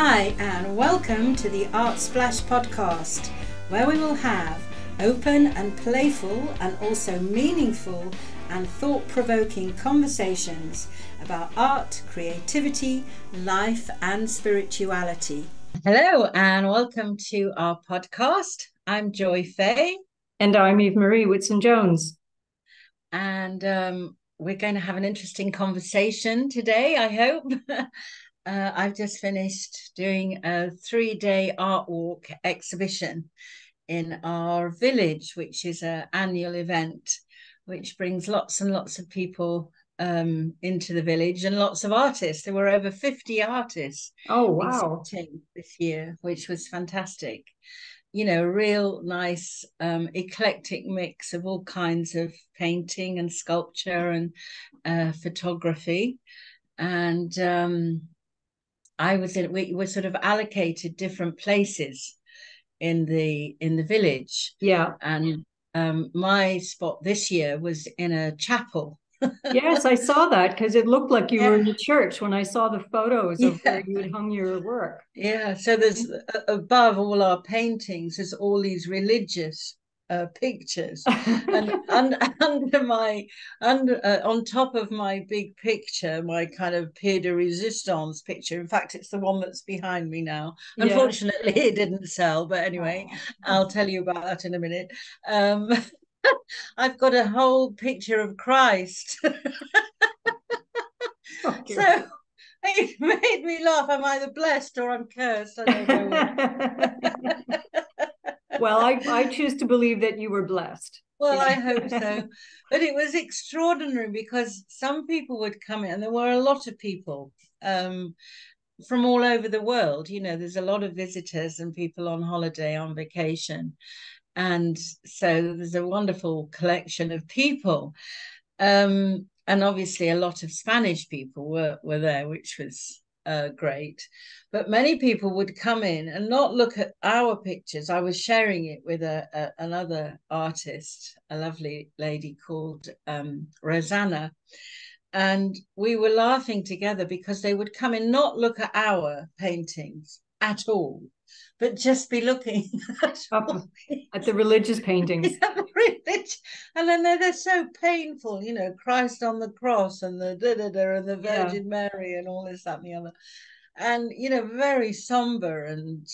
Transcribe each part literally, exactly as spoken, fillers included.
Hi and welcome to the Art Splash podcast, where we will have open and playful and also meaningful and thought-provoking conversations about art, creativity, life and spirituality. Hello and welcome to our podcast. I'm Joy Faye. And I'm Eve Marie Whitson-Jones. And um, we're going to have an interesting conversation today, I hope. Uh, I've just finished doing a three-day art walk exhibition in our village, which is an annual event, which brings lots and lots of people um, into the village and lots of artists. There were over fifty artists. Oh, wow. This year, which was fantastic. You know, a real nice um, eclectic mix of all kinds of painting and sculpture and uh, photography. And Um, I was in, we were sort of allocated different places in the in the village. Yeah. And um, my spot this year was in a chapel. Yes, I saw that because it looked like you yeah. were in the church when I saw the photos of yeah. where you had hung your work. Yeah. So there's above all our paintings, there's all these religious uh, pictures, and under, under my under uh, on top of my big picture, my kind of pied de resistance picture. In fact, it's the one that's behind me now. Yeah. Unfortunately, it didn't sell, but anyway, I'll tell you about that in a minute. Um, I've got a whole picture of Christ. Oh, so it made me laugh. I'm either blessed or I'm cursed. I don't know. Well, I, I choose to believe that you were blessed. Well, I hope so. But it was extraordinary because some people would come in, and there were a lot of people um, from all over the world. You know, there's a lot of visitors and people on holiday, on vacation. And so there's a wonderful collection of people. Um, and obviously a lot of Spanish people were, were there, which was Uh, great. But many people would come in and not look at our pictures. I was sharing it with a, a, another artist, a lovely lady called um, Rosanna, and we were laughing together because they would come in, not look at our paintings at all, but just be looking at, oh, at the religious paintings. Yeah, the religious. And then they're, they're so painful, you know, Christ on the cross and the da-da-da and the Virgin yeah. Mary and all this, that and the other. And, you know, very somber and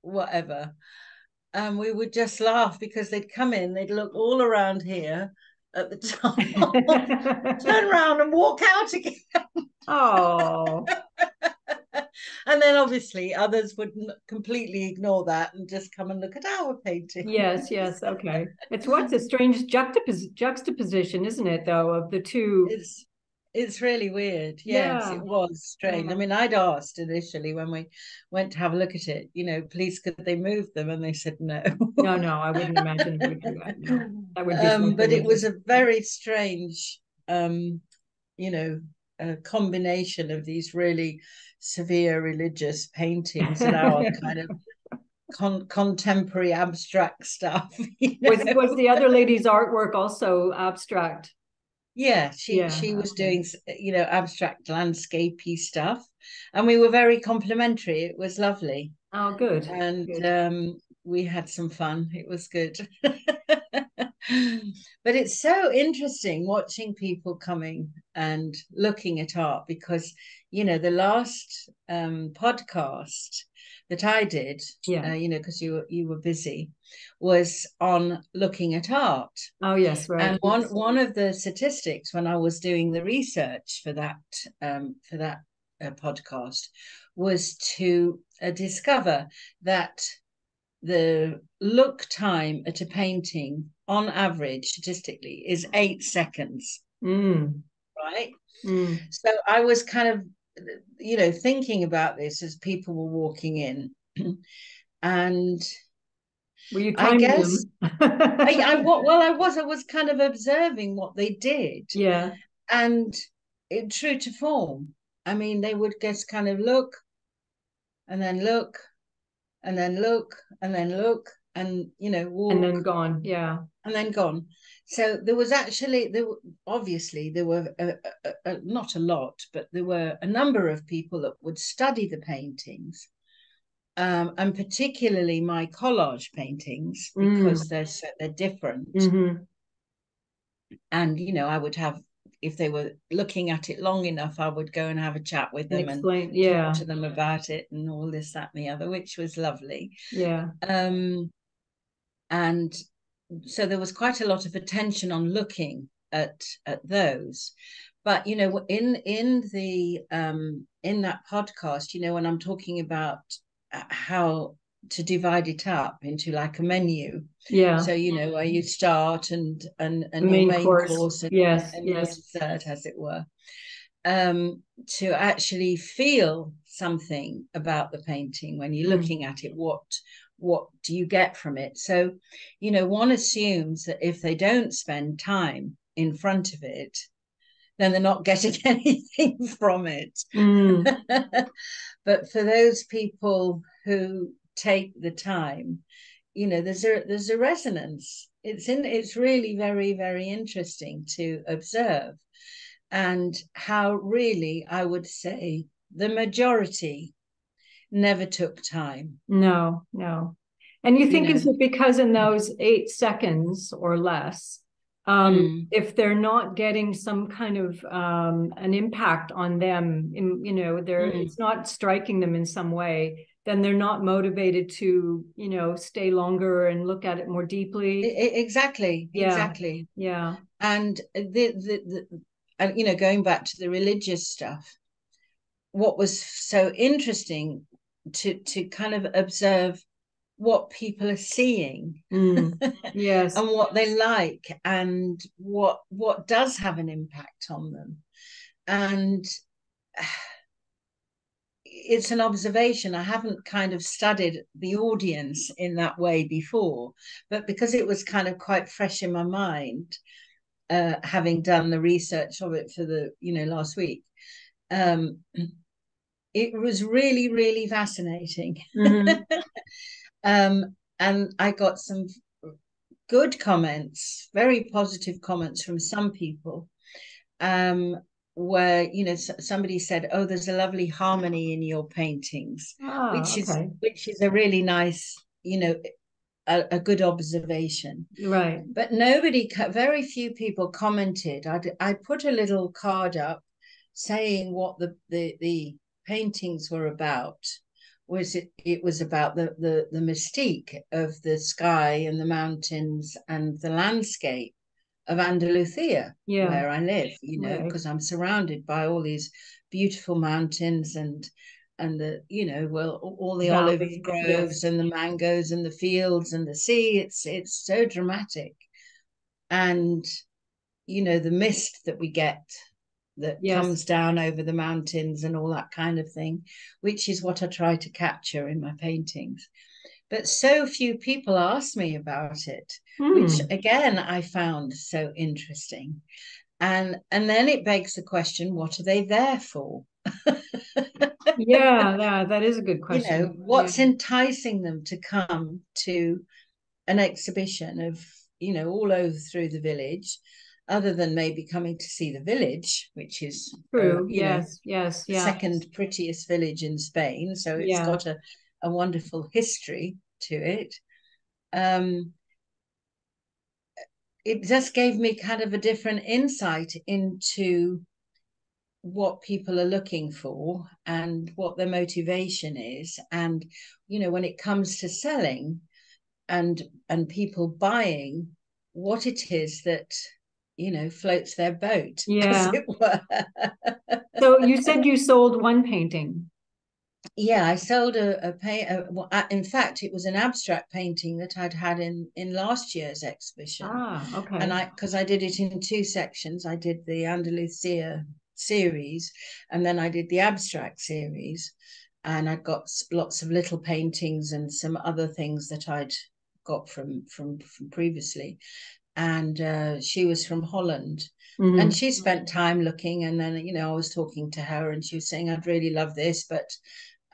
whatever. And we would just laugh because they'd come in, they'd look all around here at the top, turn around and walk out again. Oh. And then obviously others would completely ignore that and just come and look at our painting. Yes, yes, okay. It's what's a strange juxtapos- juxtaposition, isn't it, though, of the two? It's it's really weird. Yes, yeah. It was strange. Yeah. I mean, I'd asked initially when we went to have a look at it, you know, please, could they move them? And they said no. No, no, I wouldn't imagine they would do that. No. That would be um, but it was a very strange, um, you know, a combination of these really severe religious paintings and our kind of con- contemporary abstract stuff. You know? Was was the other lady's artwork also abstract? Yeah, she yeah. she was doing, you know, abstract landscapey stuff, and we were very complimentary. It was lovely. Oh, good. And good. Um, we had some fun. It was good. But it's so interesting watching people coming and looking at art because, you know, the last um, podcast that I did, yeah. uh, you know, because you, you were busy, was on looking at art. Oh, yes, right. And one, one of the statistics when I was doing the research for that, um, for that uh, podcast was to uh, discover that the look time at a painting on average statistically is eight seconds. Mm. Right. Mm. So I was kind of, you know, thinking about this as people were walking in and were you I guess I, I well I was I was kind of observing what they did. Yeah. And it, true to form, I mean, they would just kind of look and then look and then look and then look and, you know, walk, and then gone. Yeah. And then gone. So there was actually, there were, obviously there were a, a, a, not a lot, but there were a number of people that would study the paintings, um, and particularly my collage paintings, because mm. they're so, they're different. Mm-hmm. And, you know, I would have, if they were looking at it long enough, I would go and have a chat with them Explain, and yeah. talk to them about it and all this, that, and the other, which was lovely. Yeah. Um, and so there was quite a lot of attention on looking at at those. But, you know, in in the um, in that podcast, you know, when I'm talking about how to divide it up into like a menu, yeah, so you know where you start and and and main your main course, course and, yes and yes dessert, as it were, um to actually feel something about the painting when you're mm. looking at it. What what do you get from it? So, you know, one assumes that if they don't spend time in front of it, then they're not getting anything from it. mm. But for those people who take the time, you know, there's a there's a resonance. It's in it's really very, very interesting to observe, and how really I would say the majority never took time. No, no. And you think you know. It's because in those eight seconds or less, um, mm. if they're not getting some kind of um, an impact on them, in, you know, they're mm. it's not striking them in some way, then they're not motivated to, you know, stay longer and look at it more deeply. Exactly, yeah. exactly. Yeah. And, the, the, the, and, you know, going back to the religious stuff, what was so interesting to, to kind of observe what people are seeing, mm, yes, and what they like, and what what does have an impact on them. And it's an observation. I haven't kind of studied the audience in that way before, but because it was kind of quite fresh in my mind, uh, having done the research of it for the, you know, last week, um, it was really, really fascinating. Mm-hmm. um, and I got some good comments, very positive comments from some people, um, where, you know, somebody said, oh, there's a lovely harmony in your paintings, oh, which is okay. which is a really nice, you know, a, a good observation, right? But nobody, very few people commented. I, I put a little card up saying what the the, the paintings were about. Was it, it was about the, the the mystique of the sky and the mountains and the landscape of Andalusia, yeah. where I live, you know, because right. I'm surrounded by all these beautiful mountains and and the, you know, well, all the Valley, olive groves yes. and the mangoes and the fields and the sea. It's it's so dramatic, and you know the mist that we get that yes. comes down over the mountains and all that kind of thing, which is what I try to capture in my paintings. But so few people asked me about it, mm. which again I found so interesting. And and then it begs the question, what are they there for? yeah, yeah, that is a good question. You know, what's yeah. enticing them to come to an exhibition of, you know, all over through the village, other than maybe coming to see the village, which is true. Uh, yes, know, yes, yes. Second prettiest village in Spain, so it's yeah. got a. a wonderful history to it. Um, it just gave me kind of a different insight into what people are looking for and what their motivation is. And, you know, when it comes to selling and and people buying, what it is that, you know, floats their boat, yeah. as it were. So you said you sold one painting. Yeah, I sold a, a paint. Well, in fact, it was an abstract painting that I'd had in, in last year's exhibition. Ah, okay. And I, because I did it in two sections. I did the Andalusia series, and then I did the abstract series. And I got lots of little paintings and some other things that I'd got from from, from previously. And uh, she was from Holland. Mm-hmm. And she spent time looking. And then, you know, I was talking to her, and she was saying, I'd really love this, but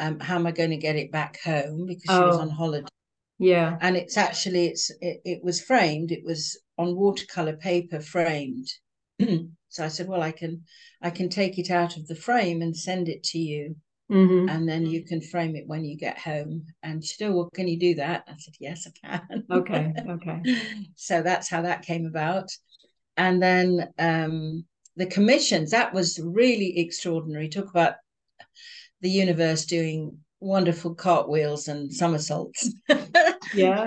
Um, how am I going to get it back home? Because she oh. was on holiday. Yeah. And it's actually, it's it, it was framed, it was on watercolor paper framed. So I said, well, I can I can take it out of the frame and send it to you. Mm-hmm. And then you can frame it when you get home. And she said, oh, well, can you do that? I said, yes, I can. Okay, okay. So that's how that came about. And then um, the commissions, that was really extraordinary. Talk about the universe doing wonderful cartwheels and somersaults. yeah,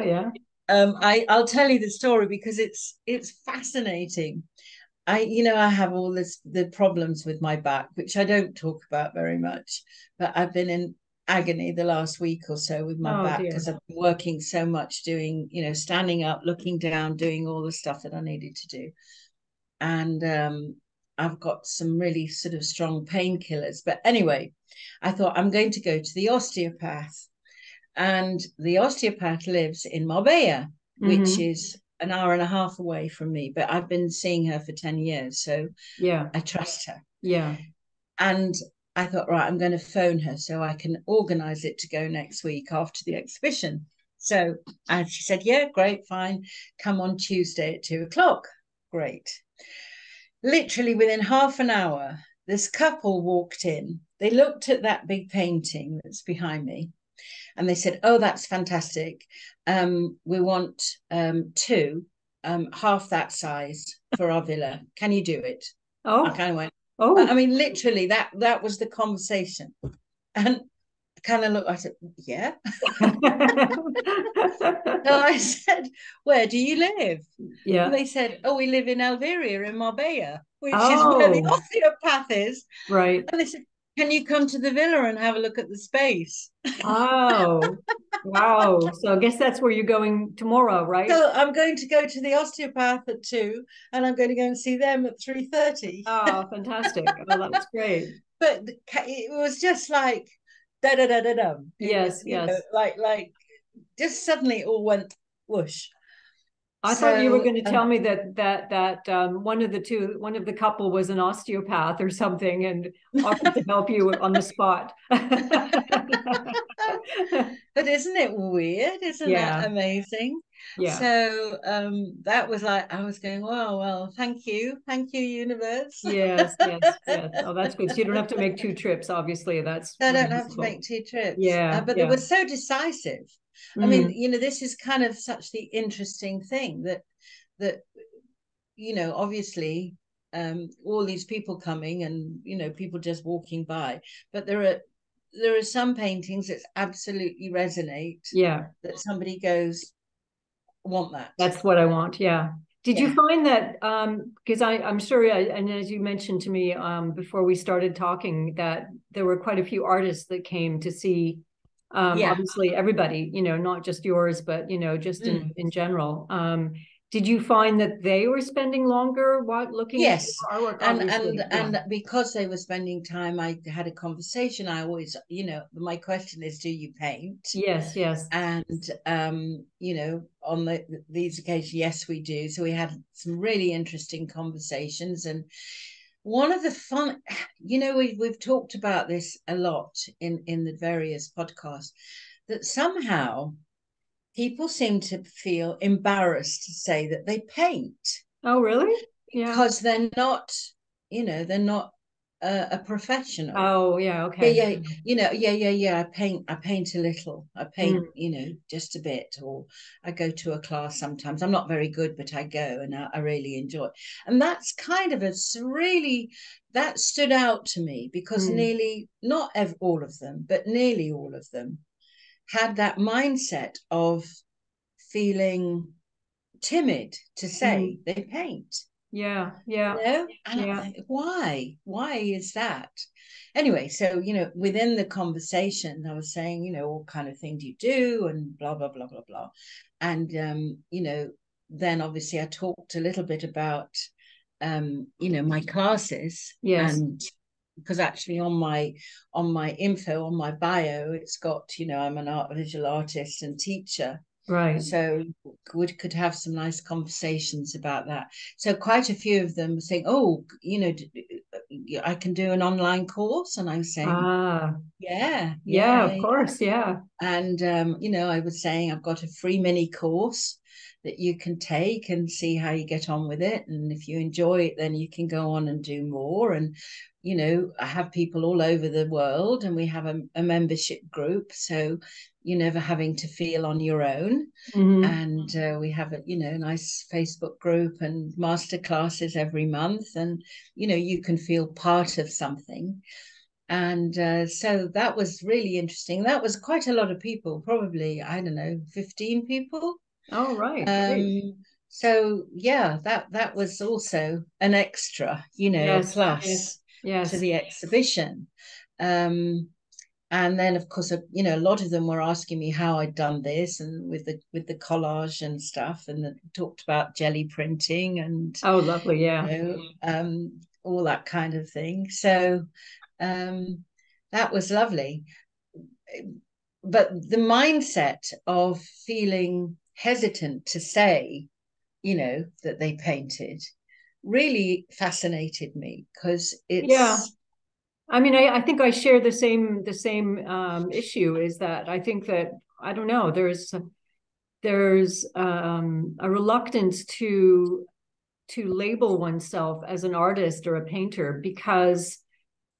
yeah. Um, I, I'll tell you the story because it's it's fascinating. I, you know, I have all this, the problems with my back, which I don't talk about very much, but I've been in agony the last week or so with my oh, back because I've been working so much doing, you know, standing up, looking down, doing all the stuff that I needed to do. And um, I've got some really sort of strong painkillers. But anyway, I thought I'm going to go to the osteopath. And the osteopath lives in Marbella, mm-hmm. which is an hour and a half away from me, but I've been seeing her for ten years. So yeah, I trust her. Yeah. And I thought, right, I'm going to phone her so I can organize it to go next week after the exhibition. So and she said, yeah, great, fine. Come on Tuesday at two o'clock. Great. Literally within half an hour, this couple walked in. They looked at that big painting that's behind me. And they said, oh, that's fantastic. Um, we want um, two, um, half that size for our villa. Can you do it? Oh, I kind of went, oh, I mean, literally that, that was the conversation. And I kind of looked, I said, yeah. So I said, where do you live? Yeah. And they said, oh, we live in Alveria in Marbella, which oh. is where the osteopath is. Right. And they said, can you come to the villa and have a look at the space? Oh, wow. So I guess that's where you're going tomorrow, right? So I'm going to go to the osteopath at two and I'm going to go and see them at three thirty. Oh, fantastic. Oh, that's great. But it was just like, da-da-da-da-dum. Yes, you yes. know, like, like, just suddenly it all went whoosh. I so, thought you were going to tell um, me that that that um, one of the two, one of the couple was an osteopath or something and offered to help you on the spot. But isn't it weird? Isn't yeah. that amazing? Yeah. So um, that was like, I was going, wow, well, thank you. Thank you, universe. Yes, yes, yes. Oh, that's good. So you don't have to make two trips, obviously. That's I don't really have useful. to make two trips. Yeah. Uh, but yeah. they were so decisive. I mean, mm-hmm. you know, this is kind of such the interesting thing that, that, you know, obviously um, all these people coming and, you know, people just walking by, but there are, there are some paintings that absolutely resonate. Yeah. That somebody goes, I want that. That's what I want. Yeah. Did yeah. you find that, um, because I, I'm sure, I, and as you mentioned to me um, before we started talking, that there were quite a few artists that came to see Um, yeah. obviously everybody, you know, not just yours, but, you know, just in, mm. in general. Um, did you find that they were spending longer while looking yes. at our work? And, and, yeah. and because they were spending time, I had a conversation. I always, you know, my question is, do you paint? Yes, yes. And, um, you know, on the, these occasions, yes, we do. So we had some really interesting conversations. And one of the fun, you know, we, we've talked about this a lot in, in the various podcasts, that somehow people seem to feel embarrassed to say that they paint. Oh, really? Yeah. Because they're not, you know, they're not a, a professional. Oh, yeah, okay. Yeah, yeah, you know, yeah, yeah, yeah, I paint, I paint a little. I paint, mm. you know, just a bit. Or I go to a class sometimes. I'm not very good, but I go and I, I really enjoy it. And that's kind of a really, that stood out to me because mm. nearly, not ev- all of them, but nearly all of them had that mindset of feeling timid to say mm. they paint. Yeah, yeah. You know? And yeah. Like, why? Why is that? Anyway, so, you know, within the conversation, I was saying, you know, what kind of thing do you do and blah, blah, blah, blah, blah. And, um, you know, then obviously I talked a little bit about, um, you know, my classes. Yes. And because actually on my, on my info, on my bio, it's got, you know, I'm an art visual artist and teacher. Right. So we could have some nice conversations about that. So quite a few of them were saying, oh, you know, I can do an online course. And I'm saying, ah, yeah, yeah, yeah, of course. Yeah. And, um, you know, I was saying I've got a free mini course that you can take and see how you get on with it. And if you enjoy it, then you can go on and do more. And, you know, I have people all over the world, and we have a, a membership group. So you're never having to feel on your own. Mm-hmm. And uh, we have a, you know, nice Facebook group and masterclasses every month. And, you know, you can feel part of something. And uh, so that was really interesting. That was quite a lot of people, probably, I don't know, fifteen people. Oh, right. Um, so, yeah, that, that was also an extra, you know, yes, plus yes, yes. to the exhibition. Um, and then, of course, uh, you know, a lot of them were asking me how I'd done this, and with the with the collage and stuff, and the, talked about jelly printing and, oh, lovely, yeah, you know, um, all that kind of thing. So um, that was lovely. But the mindset of feeling hesitant to say, you know, that they painted really fascinated me, because it's, yeah, I mean, I, I think I share the same the same um issue, is that I think that, I don't know, there's there's um a reluctance to to label oneself as an artist or a painter, because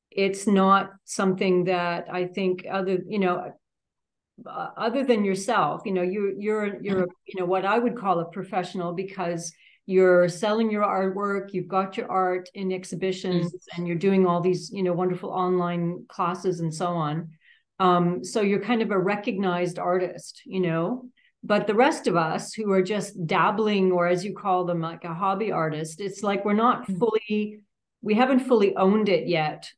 it's not something that I think other, you know, Uh, other than yourself, you know, you you're you're you know, what I would call a professional, because you're selling your artwork, you've got your art in exhibitions, mm-hmm. and you're doing all these, you know, wonderful online classes and so on. Um, so you're kind of a recognized artist, you know. But the rest of us who are just dabbling, or as you call them, like a hobby artist, it's like we're not mm-hmm. fully, we haven't fully owned it yet.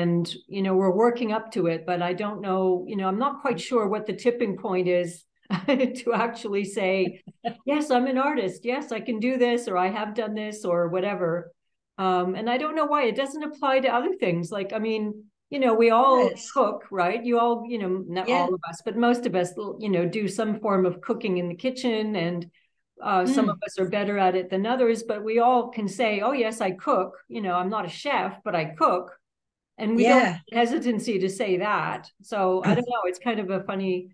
And, you know, we're working up to it, but I don't know, you know, I'm not quite sure what the tipping point is to actually say, yes, I'm an artist. Yes, I can do this, or I have done this, or whatever. Um, and I don't know why it doesn't apply to other things. Like, I mean, you know, we all yes. cook, right? You all, you know, not yeah. all of us, but most of us, you know, do some form of cooking in the kitchen, and uh, mm. some of us are better at it than others, but we all can say, oh, yes, I cook. You know, I'm not a chef, but I cook. And we yeah. don't have hesitancy to say that. So I don't know, it's kind of a funny,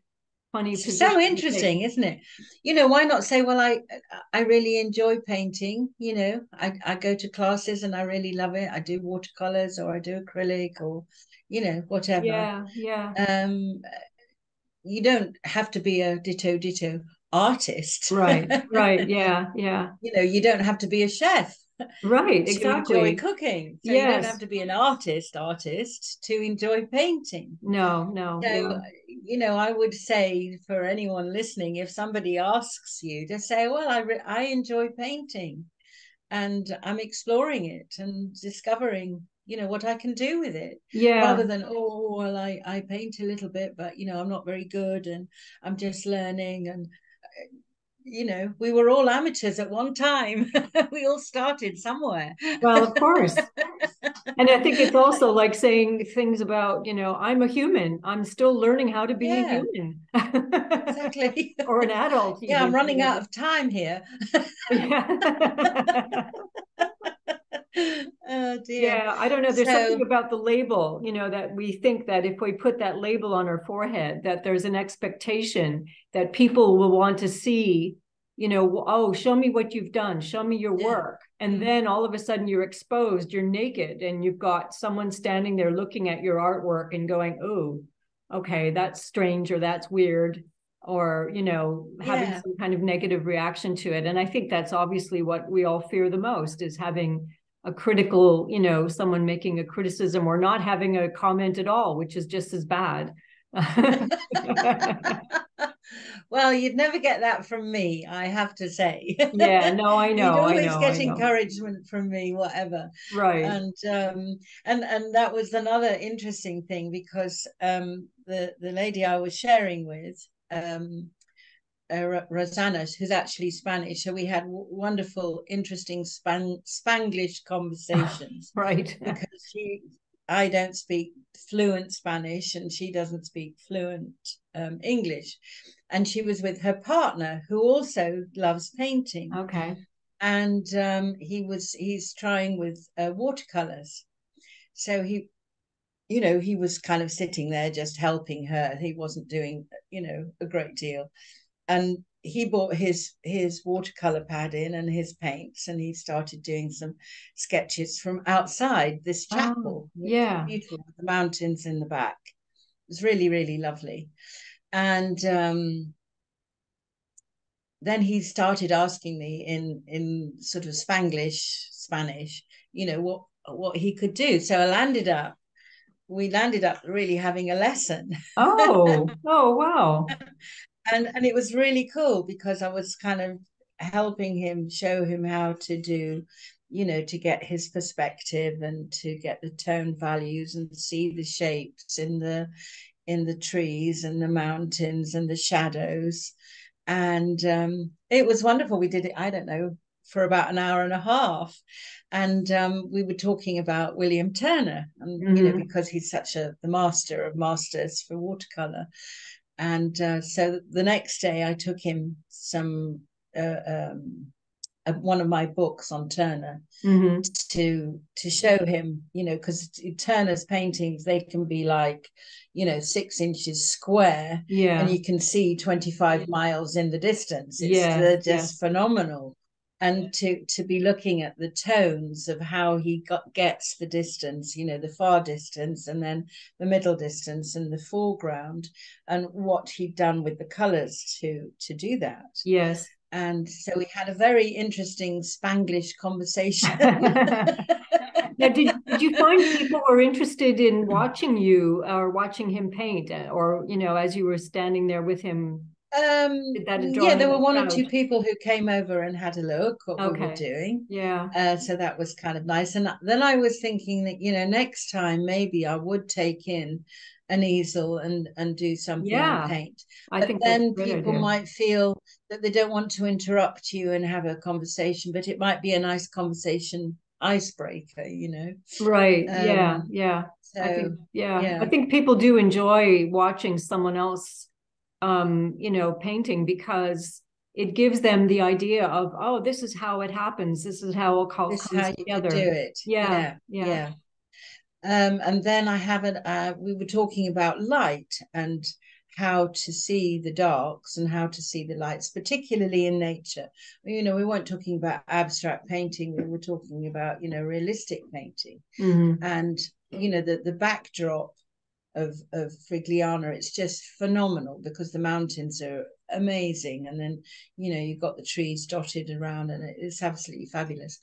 funny position. So interesting, isn't it? You know, why not say, well, I I really enjoy painting. You know, I, I go to classes and I really love it. I do watercolors, or I do acrylic, or, you know, whatever. Yeah, yeah. Um, you don't have to be a ditto, ditto artist. Right, right, yeah, yeah. You know, you don't have to be a chef. Right, exactly. To enjoy cooking, so yes. you don't have to be an artist artist to enjoy painting. No, no. So no. you know, I would say for anyone listening, if somebody asks you to say, "Well, I re- I enjoy painting, and I'm exploring it and discovering, you know, what I can do with it," yeah. rather than, "Oh, well, I I paint a little bit, but you know, I'm not very good, and I'm just learning and." You know, we were all amateurs at one time. We all started somewhere. Well, of course. And I think it's also like saying things about, you know, I'm a human. I'm still learning how to be yeah, a human. Exactly. Or an adult. Yeah, human. I'm running out of time here. Yeah. Oh, dear. Yeah, I don't know. There's so, something about the label, you know, that we think that if we put that label on our forehead, that there's an expectation that people will want to see, you know, oh, show me what you've done. Show me your work. Yeah. And then all of a sudden you're exposed, you're naked, and you've got someone standing there looking at your artwork and going, oh, okay, that's strange, or that's weird, or, you know, having yeah. some kind of negative reaction to it. And I think that's obviously what we all fear the most, is having a critical, you know, someone making a criticism, or not having a comment at all, which is just as bad. Well, you'd never get that from me, I have to say. Yeah, no, I know. You'd always I know, get I know. encouragement from me, whatever. Right. And um, and and that was another interesting thing, because um, the the lady I was sharing with, um, Uh, Rosanna, who's actually Spanish, so we had w- wonderful, interesting Span- Spanglish conversations. Right. Because she, I don't speak fluent Spanish, and she doesn't speak fluent um, English, and she was with her partner, who also loves painting. Okay. And um, he was he's trying with uh, watercolors, So he, you know, he was kind of sitting there just helping her. He wasn't doing, you know, a great deal. And he brought his his watercolor pad in and his paints, and he started doing some sketches from outside this chapel. Oh, yeah, beautiful, with the mountains in the back. It was really, really lovely. And um, then he started asking me in in sort of Spanglish, Spanish, you know, what what he could do. So I landed up. We landed up really having a lesson. Oh, oh, wow. And and it was really cool because I was kind of helping him, show him how to do, you know, to get his perspective and to get the tone values and see the shapes in the in the trees and the mountains and the shadows. And um, it was wonderful. We did it, I don't know, for about an hour and a half. And um, we were talking about William Turner, and mm-hmm. you know, because he's such a the master of masters for watercolor. And uh, so the next day I took him some, uh, um, uh, one of my books on Turner mm-hmm. to, to show him, you know, because Turner's paintings, they can be like, you know, six inches square yeah. and you can see twenty-five miles in the distance. It's yeah. they're just yeah. phenomenal. And to, to be looking at the tones of how he got, gets the distance, you know, the far distance and then the middle distance and the foreground, and what he'd done with the colours to to do that. Yes. And so we had a very interesting Spanglish conversation. Now, did, did you find people were interested in watching you or watching him paint, or, you know, as you were standing there with him? Um, yeah, there were one out? or two people who came over and had a look what okay. we were doing. Yeah. Uh, so that was kind of nice. And then I was thinking that, you know, next time maybe I would take in an easel and, and do something yeah. and paint. But I think then people idea. might feel that they don't want to interrupt you and have a conversation, but it might be a nice conversation icebreaker, you know? Right. Um, yeah. Yeah. So, I think, yeah. yeah. I think people do enjoy watching someone else Um, you know, painting, because it gives them the idea of, oh, this is how it happens. This is how it comes together. Do it. Yeah, yeah. yeah. yeah. Um, and then I haven't. Uh, we were talking about light and how to see the darks and how to see the lights, particularly in nature. You know, we weren't talking about abstract painting. We were talking about, you know, realistic painting, mm-hmm. and you know, the the backdrop of of Frigliana, it's just phenomenal because the mountains are amazing, and then, you know, you've got the trees dotted around, and it's absolutely fabulous.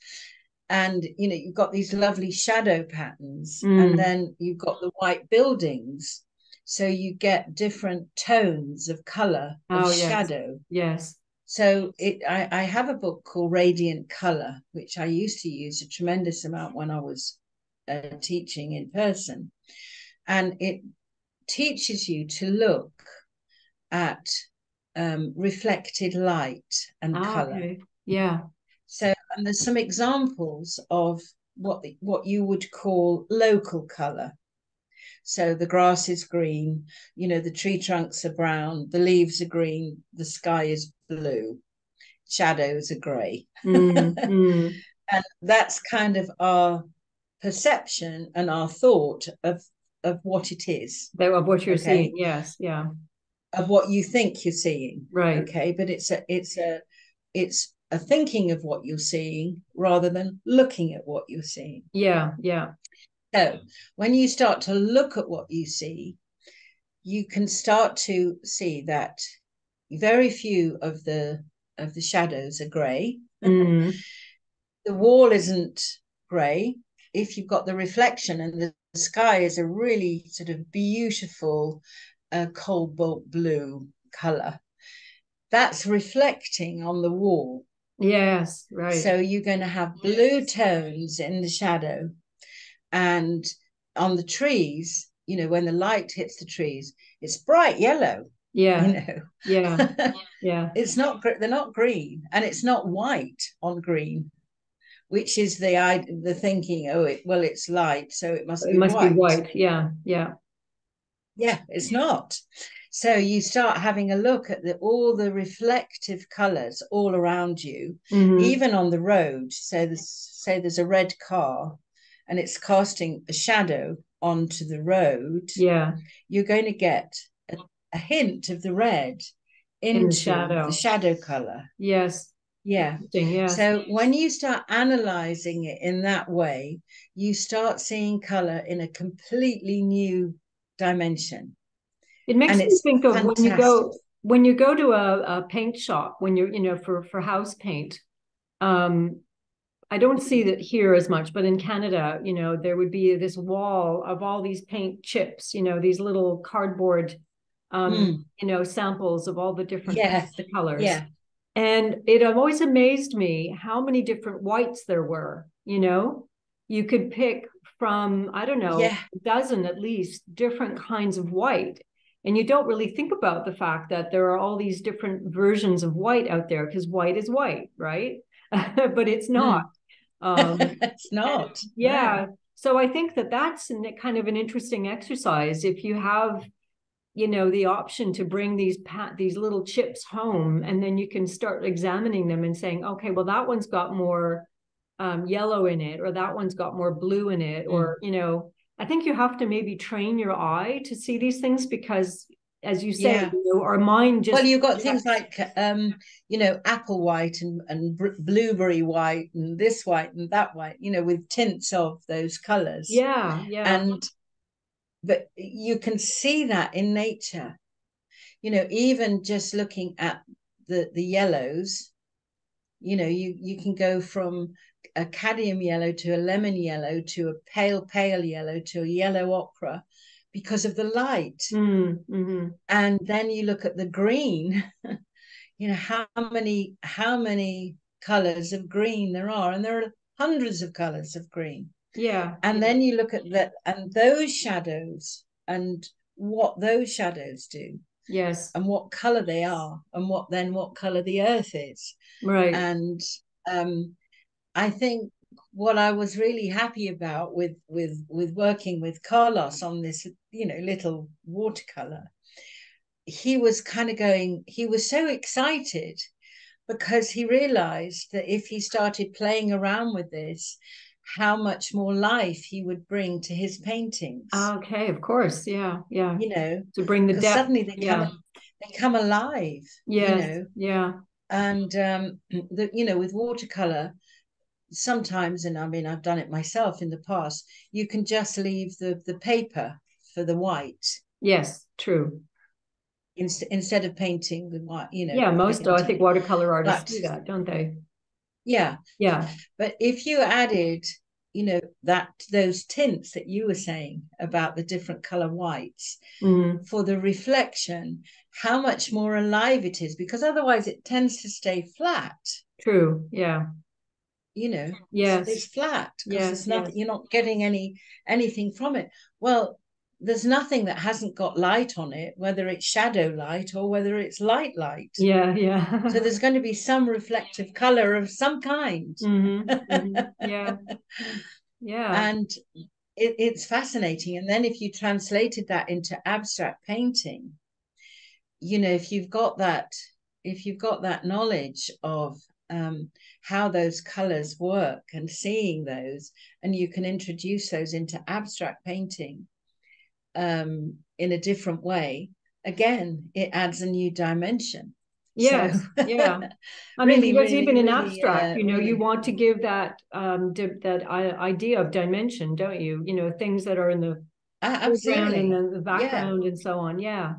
And, you know, you've got these lovely shadow patterns, mm. and then you've got the white buildings, so you get different tones of color of oh, yes. shadow. Yes. So it, I, I have a book called Radiant Color, which I used to use a tremendous amount when I was uh, teaching in person. And it teaches you to look at um, reflected light and ah, color. Okay. Yeah. So, and there's some examples of what the, what you would call local color. So the grass is green, you know, the tree trunks are brown, the leaves are green, the sky is blue, shadows are gray. Mm, mm. And that's kind of our perception and our thought of of what it is, of what you're okay? seeing, yes, yeah, of what you think you're seeing, right? Okay, but it's a, it's a, it's a thinking of what you're seeing rather than looking at what you're seeing. Yeah, yeah. So when you start to look at what you see, you can start to see that very few of the of the shadows are grey. Mm-hmm. The wall isn't grey if you've got the reflection, and the The sky is a really sort of beautiful uh, cobalt blue color. That's reflecting on the wall. Yes, right. So you're going to have blue yes. tones in the shadow. And on the trees, you know, when the light hits the trees, it's bright yellow. Yeah. You know? Yeah. Yeah. It's not, they're not green, and it's not white on green, which is the the thinking, oh, it, well, it's light, so it must be white. It must be white, yeah, yeah. Yeah, it's not. So you start having a look at the, all the reflective colours all around you, mm-hmm. even on the road. So there's, say there's a red car, and it's casting a shadow onto the road, yeah, you're going to get a, a hint of the red into in the shadow, the shadow color. Yes. Yeah. yeah. So when you start analyzing it in that way, you start seeing color in a completely new dimension. It makes and me think of fantastic. when you go when you go to a, a paint shop, when you're, you know, for, for house paint. Um, I don't see that here as much, but in Canada, you know, there would be this wall of all these paint chips, you know, these little cardboard, um, mm. you know, samples of all the different yeah. the colors. Yeah. And it always amazed me how many different whites there were, you know, you could pick from, I don't know, yeah. a dozen at least different kinds of white. And you don't really think about the fact that there are all these different versions of white out there, because white is white, right? But it's not. Mm. um it's not yeah. yeah so I think that that's an, kind of an interesting exercise if you have, you know, the option to bring these pat these little chips home, and then you can start examining them and saying, okay, well, that one's got more um yellow in it, or that one's got more blue in it, mm. or, you know, I think you have to maybe train your eye to see these things, because as you say, yeah. you know, our mind just... Well, you've got things like, um, you know, apple white and, and blueberry white and this white and that white, you know, with tints of those colours. Yeah, yeah. And, but you can see that in nature. You know, even just looking at the, the yellows, you know, you, you can go from a cadmium yellow to a lemon yellow to a pale, pale yellow to a yellow ochre, because of the light. Mm, mm-hmm. And then you look at the green, you know, how many, how many colors of green there are. And there are hundreds of colors of green. Yeah. And then you look at that and those shadows and what those shadows do. Yes. And what color they are, and what then what color the earth is. Right. And um, I think what I was really happy about with with with working with Carlos on this, you know, little watercolor, he was kind of going, he was so excited because he realized that if he started playing around with this, how much more life he would bring to his paintings. Okay, of course, yeah, yeah. You know, to bring the depth. Suddenly they yeah. come, they come alive. Yeah, you know? yeah. And um, the, you know, with watercolor, sometimes, and I mean, I've done it myself in the past, you can just leave the, the paper for the white. Yes, true. In, instead of painting the white, you know. Yeah, most, I think watercolor artists but, do that, don't they? Yeah. Yeah. But if you added, you know, that those tints that you were saying about the different color whites mm. for the reflection, how much more alive it is, because otherwise it tends to stay flat. True, yeah. You know, yes, it's flat because yes, it's not, yes. you're not getting any anything from it. Well, there's nothing that hasn't got light on it, whether it's shadow light or whether it's light light. Yeah, yeah. So there's going to be some reflective color of some kind. Mm-hmm, mm-hmm. Yeah, yeah. And it, it's fascinating. And then if you translated that into abstract painting, you know, if you've got that, if you've got that knowledge of Um, how those colors work and seeing those, and you can introduce those into abstract painting um, in a different way. Again, it adds a new dimension. Yes, so, yeah. I mean, really, because really, even in really, abstract, uh, you know, really, you want to give that um, that idea of dimension, don't you? You know, things that are in the foreground and the, the background yeah. and so on. Yeah.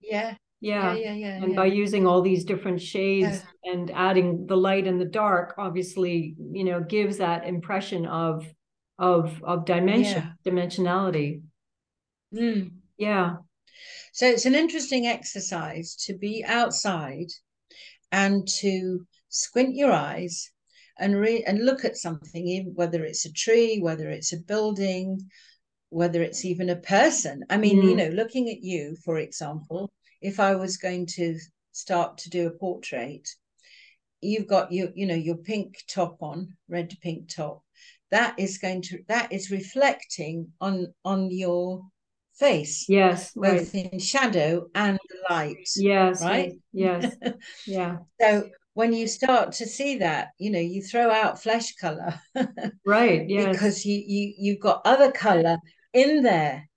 Yeah. Yeah. Yeah, yeah, yeah, and yeah. by using all these different shades yeah. and adding the light and the dark, obviously, you know, gives that impression of of of dimension, yeah. dimensionality. Mm. Yeah. So it's an interesting exercise to be outside and to squint your eyes and re and look at something, even whether it's a tree, whether it's a building, whether it's even a person. I mean, mm. you know, looking at you, for example. If I was going to start to do a portrait, you've got your, you know, your pink top on, red to pink top. That is going to, that is reflecting on on your face. Yes, both right. in shadow and light. Yes, right. Yes, yeah. So when you start to see that, you know, you throw out flesh color. Right. Yes. Because you, you, you've got other color in there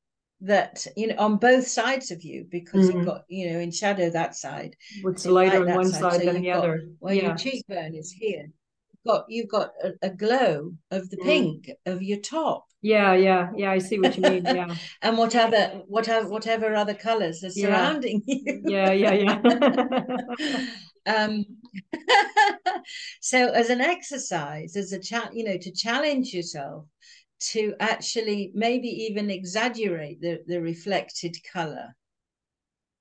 that, you know, on both sides of you, because mm-hmm. you've got, you know, in shadow that side. It's lighter on one side, side so than the got, other. Well, yeah. Your cheekbone is here. Got you've got a, a glow of the mm. pink of your top. Yeah, yeah, yeah. I see what you mean. Yeah, and whatever, whatever, whatever other colours are yeah. surrounding you. Yeah, yeah, yeah. um, so as an exercise, as a cha- you know, to challenge yourself to actually maybe even exaggerate the the reflected colour.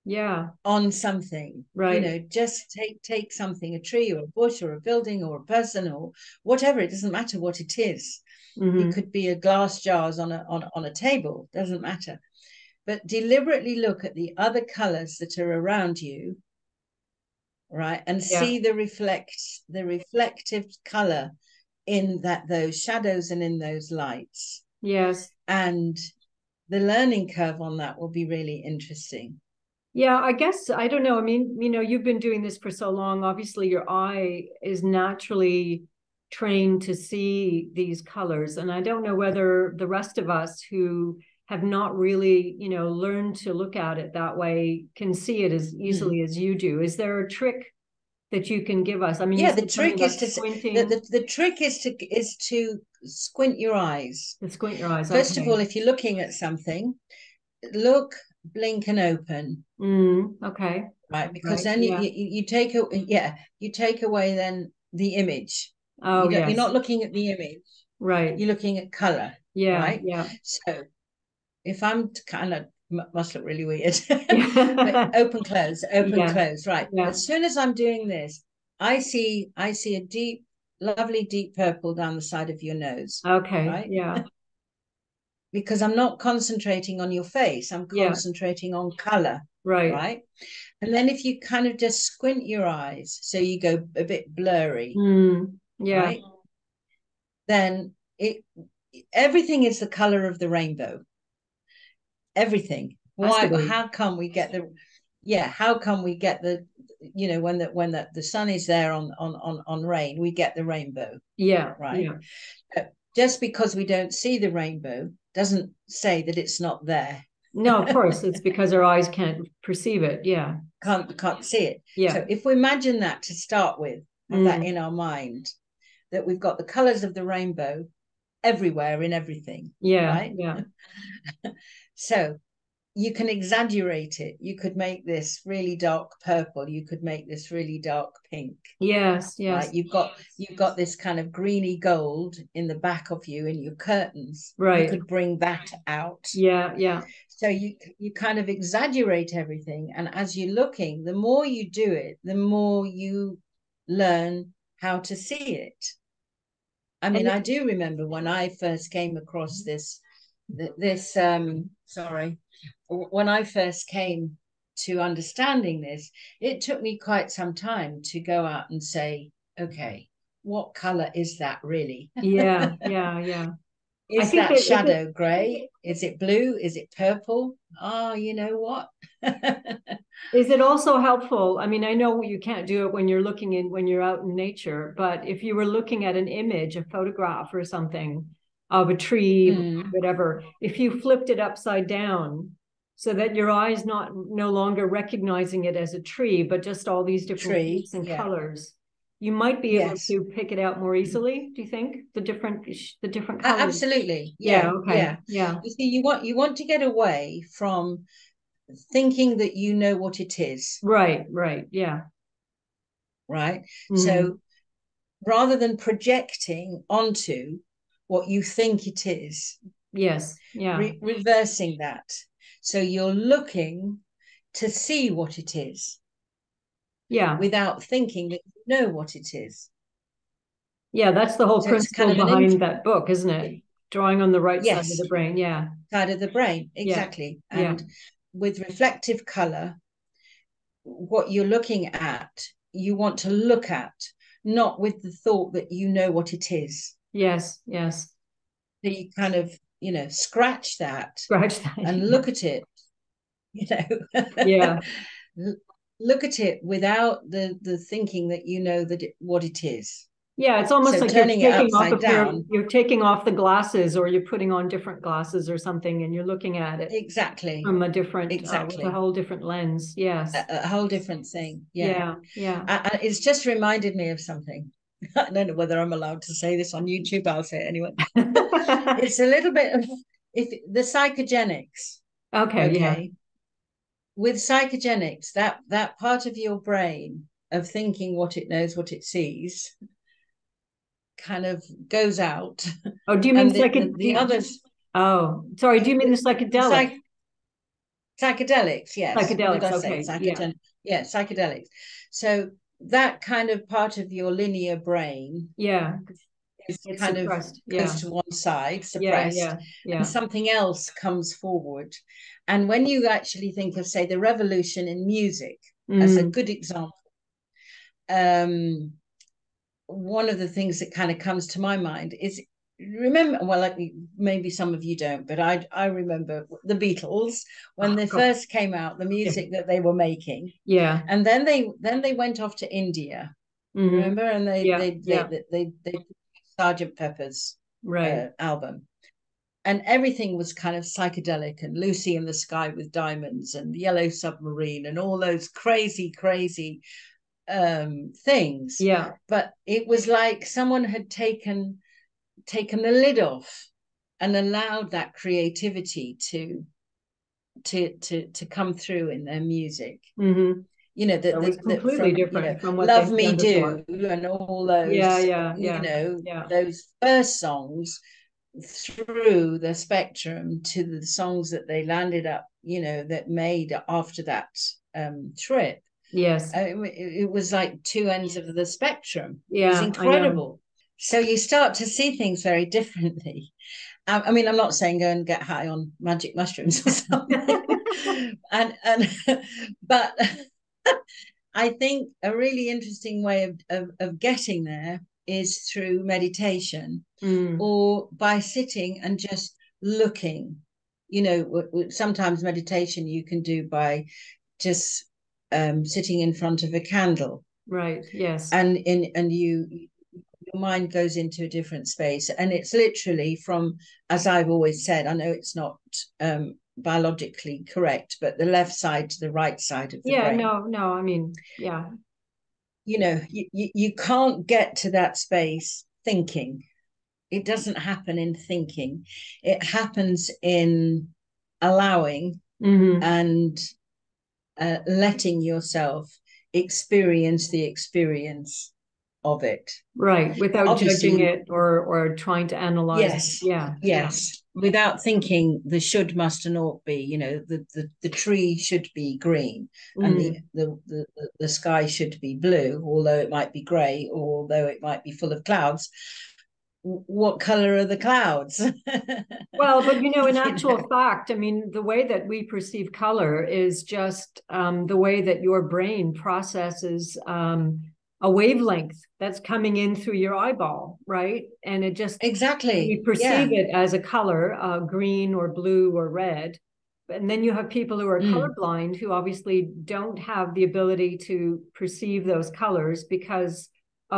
Yeah, on something, right? You know, just take take something, a tree or a bush or a building or a person or whatever. It doesn't matter what it is. Mm-hmm. It could be a glass jars on a on on a table. Doesn't matter. But deliberately look at the other colors that are around you, right? And yeah. see the reflect the reflective color in that those shadows and in those lights. Yes, and the learning curve on that will be really interesting. Yeah, I guess, I don't know. I mean, you know, you've been doing this for so long. Obviously, your eye is naturally trained to see these colors. And I don't know whether the rest of us who have not really, you know, learned to look at it that way can see it as easily mm-hmm. as you do. Is there a trick that you can give us? I mean, yeah, the trick is to the, the, the trick is to is to squint your eyes. To squint your eyes. First okay. of all, if you're looking at something, look, blink and open. Mm, okay. Right, because right, then you, yeah. you, you take a, yeah, you take away then the image. Oh, you yes. You're not looking at the image. Right. You're looking at color. Yeah. Right. Yeah. So if I'm kind of must look really weird. But open, close, open, yeah. close. Right. Yeah. As soon as I'm doing this, I see I see a deep, lovely deep purple down the side of your nose. Okay. Right? Yeah. Because I'm not concentrating on your face. I'm concentrating yeah. on color. Right. Right. And then if you kind of just squint your eyes, so you go a bit blurry. Mm, yeah. Right, then it everything is the color of the rainbow. Everything. Why? Well, how come we get the yeah, how come we get the you know, when that when that the sun is there on, on on on rain, we get the rainbow. Yeah. Right. Yeah. Uh, just because we don't see the rainbow doesn't say that it's not there. No, of course. It's because our eyes can't perceive it. Yeah. Can't can't see it. Yeah. So if we imagine that to start with, have mm. that in our mind, that we've got the colors of the rainbow everywhere in everything. Yeah. Right? Yeah. So you can exaggerate it. You could make this really dark purple. You could make this really dark pink. Yes, yes. Right? You've got you've got this kind of greeny gold in the back of you in your curtains. Right. You could bring that out. Yeah, yeah. So you you kind of exaggerate everything. And as you're looking, the more you do it, the more you learn how to see it. I mean, I do remember when I first came across this, this, um, sorry, when I first came to understanding this, it took me quite some time to go out and say, okay, what color is that really? Yeah, yeah, yeah. Is that it, shadow it, gray? Is it blue? Is it purple? Oh, you know what? Is it also helpful? I mean, I know you can't do it when you're looking in, when you're out in nature, but if you were looking at an image, a photograph or something, of a tree, mm. whatever, if you flipped it upside down so that your eye's not no longer recognizing it as a tree, but just all these different shapes and yeah. colors, you might be yes. able to pick it out more easily. Do you think the different the different colors? Uh, absolutely. Yeah. Yeah. Okay. Yeah. Yeah. You see, you want you want to get away from thinking that you know what it is. Right. Right. Yeah. Right. Mm-hmm. So rather than projecting onto what you think it is. Yes. Yeah. Re- reversing that. So you're looking to see what it is. Yeah. Without thinking that you know what it is. Yeah, that's the whole so principle kind of behind int- that book, isn't it? Drawing on the right yes. side of the brain. Yeah. Side of the brain. Exactly. Yeah. And yeah. with reflective color, what you're looking at, you want to look at, not with the thought that you know what it is. Yes, yes. So you kind of, you know, scratch that, scratch that and look at it, you know. Yeah. look at it without the the thinking that you know that it, what it is. Yeah, it's almost so like you're taking off your, you're taking off the glasses, or you're putting on different glasses or something, and you're looking at it exactly from a different, exactly uh, with a whole different lens. Yes, a, a whole different thing. Yeah, yeah. yeah. I, I, it's just reminded me of something. I don't know whether I'm allowed to say this on YouTube. I'll say it anyway. It's a little bit of if the psychogenics. Okay. Okay. Yeah. With psychogenics, that that part of your brain of thinking what it knows, what it sees, kind of goes out. Oh, do you mean the, psych- the, the others? Oh, sorry. Do you mean the psychedelic? Psych- psychedelics, yes. Psychedelics, okay. Psychedelic- yeah. yeah, psychedelics. So that kind of part of your linear brain, yeah, is it's kind suppressed. of goes yeah. to one side, suppressed, yeah, yeah, yeah. and something else comes forward. And when you actually think of, say, the revolution in music mm. as a good example, um. one of the things that kind of comes to my mind is, remember, well, like, maybe some of you don't, but I I remember the Beatles when oh, they God. first came out, the music yeah. that they were making. Yeah. And then they then they went off to India, mm-hmm. remember? And they, yeah. they, they, yeah. they, they, they did Sergeant Pepper's right. uh, album. And everything was kind of psychedelic, and Lucy in the Sky with Diamonds and the Yellow Submarine and all those crazy, crazy um things, yeah but it was like someone had taken taken the lid off and allowed that creativity to to to to come through in their music. mm-hmm. You know, that was completely different, you know, from what Love Me Do and all those yeah yeah, yeah you know yeah. those first songs through the spectrum to the songs that they landed up, you know, that made after that um trip. Yes, it, it was like two ends of the spectrum. Yeah, it's incredible. So you start to see things very differently. Um, I mean, I'm not saying go and get high on magic mushrooms or something, and and but I think a really interesting way of of, of getting there is through meditation mm. or by sitting and just looking. You know, sometimes meditation you can do by just Um, sitting in front of a candle, right? Yes, and in and you, your mind goes into a different space, and it's literally from, as I've always said, I know it's not um, biologically correct, but the left side to the right side of the yeah, brain. Yeah, no, no, I mean, yeah, you know, you, you you can't get to that space thinking. It doesn't happen in thinking. It happens in allowing mm-hmm. and. Uh, letting yourself experience the experience of it, right, without Obviously, judging it or or trying to analyze. Yes, it. yeah, yes, yeah. Without thinking the should, must, and ought be. You know, the the, the tree should be green, mm. and the, the the the sky should be blue, although it might be grey, or although it might be full of clouds. What color are the clouds? Well, but you know, in actual you know? fact, I mean, the way that we perceive color is just um, the way that your brain processes um, a wavelength that's coming in through your eyeball, right? And it just exactly you perceive yeah. it as a color, uh, green or blue or red. And then you have people who are mm. colorblind who obviously don't have the ability to perceive those colors because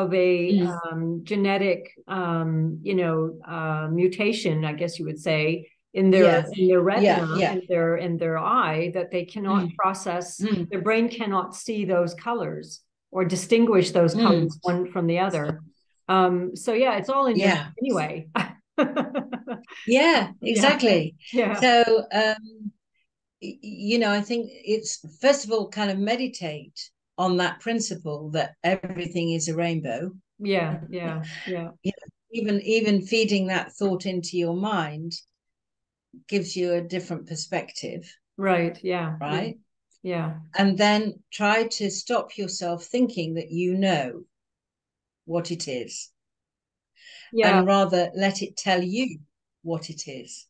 of a yes. um, genetic, um, you know, uh, mutation, I guess you would say, in their yes. in their retina, yeah, yeah. in their in their eye, that they cannot mm. process. Mm. Their brain cannot see those colors or distinguish those mm. colors one from the other. Um, so yeah, it's all in yeah. anyway. yeah, exactly. Yeah. yeah. So um, you know, I think it's first of all, kind of meditate on that principle that everything is a rainbow. Yeah, yeah, yeah. You know, even even feeding that thought into your mind gives you a different perspective. Right, yeah. Right? Yeah. And then try to stop yourself thinking that you know what it is. Yeah. And rather let it tell you what it is.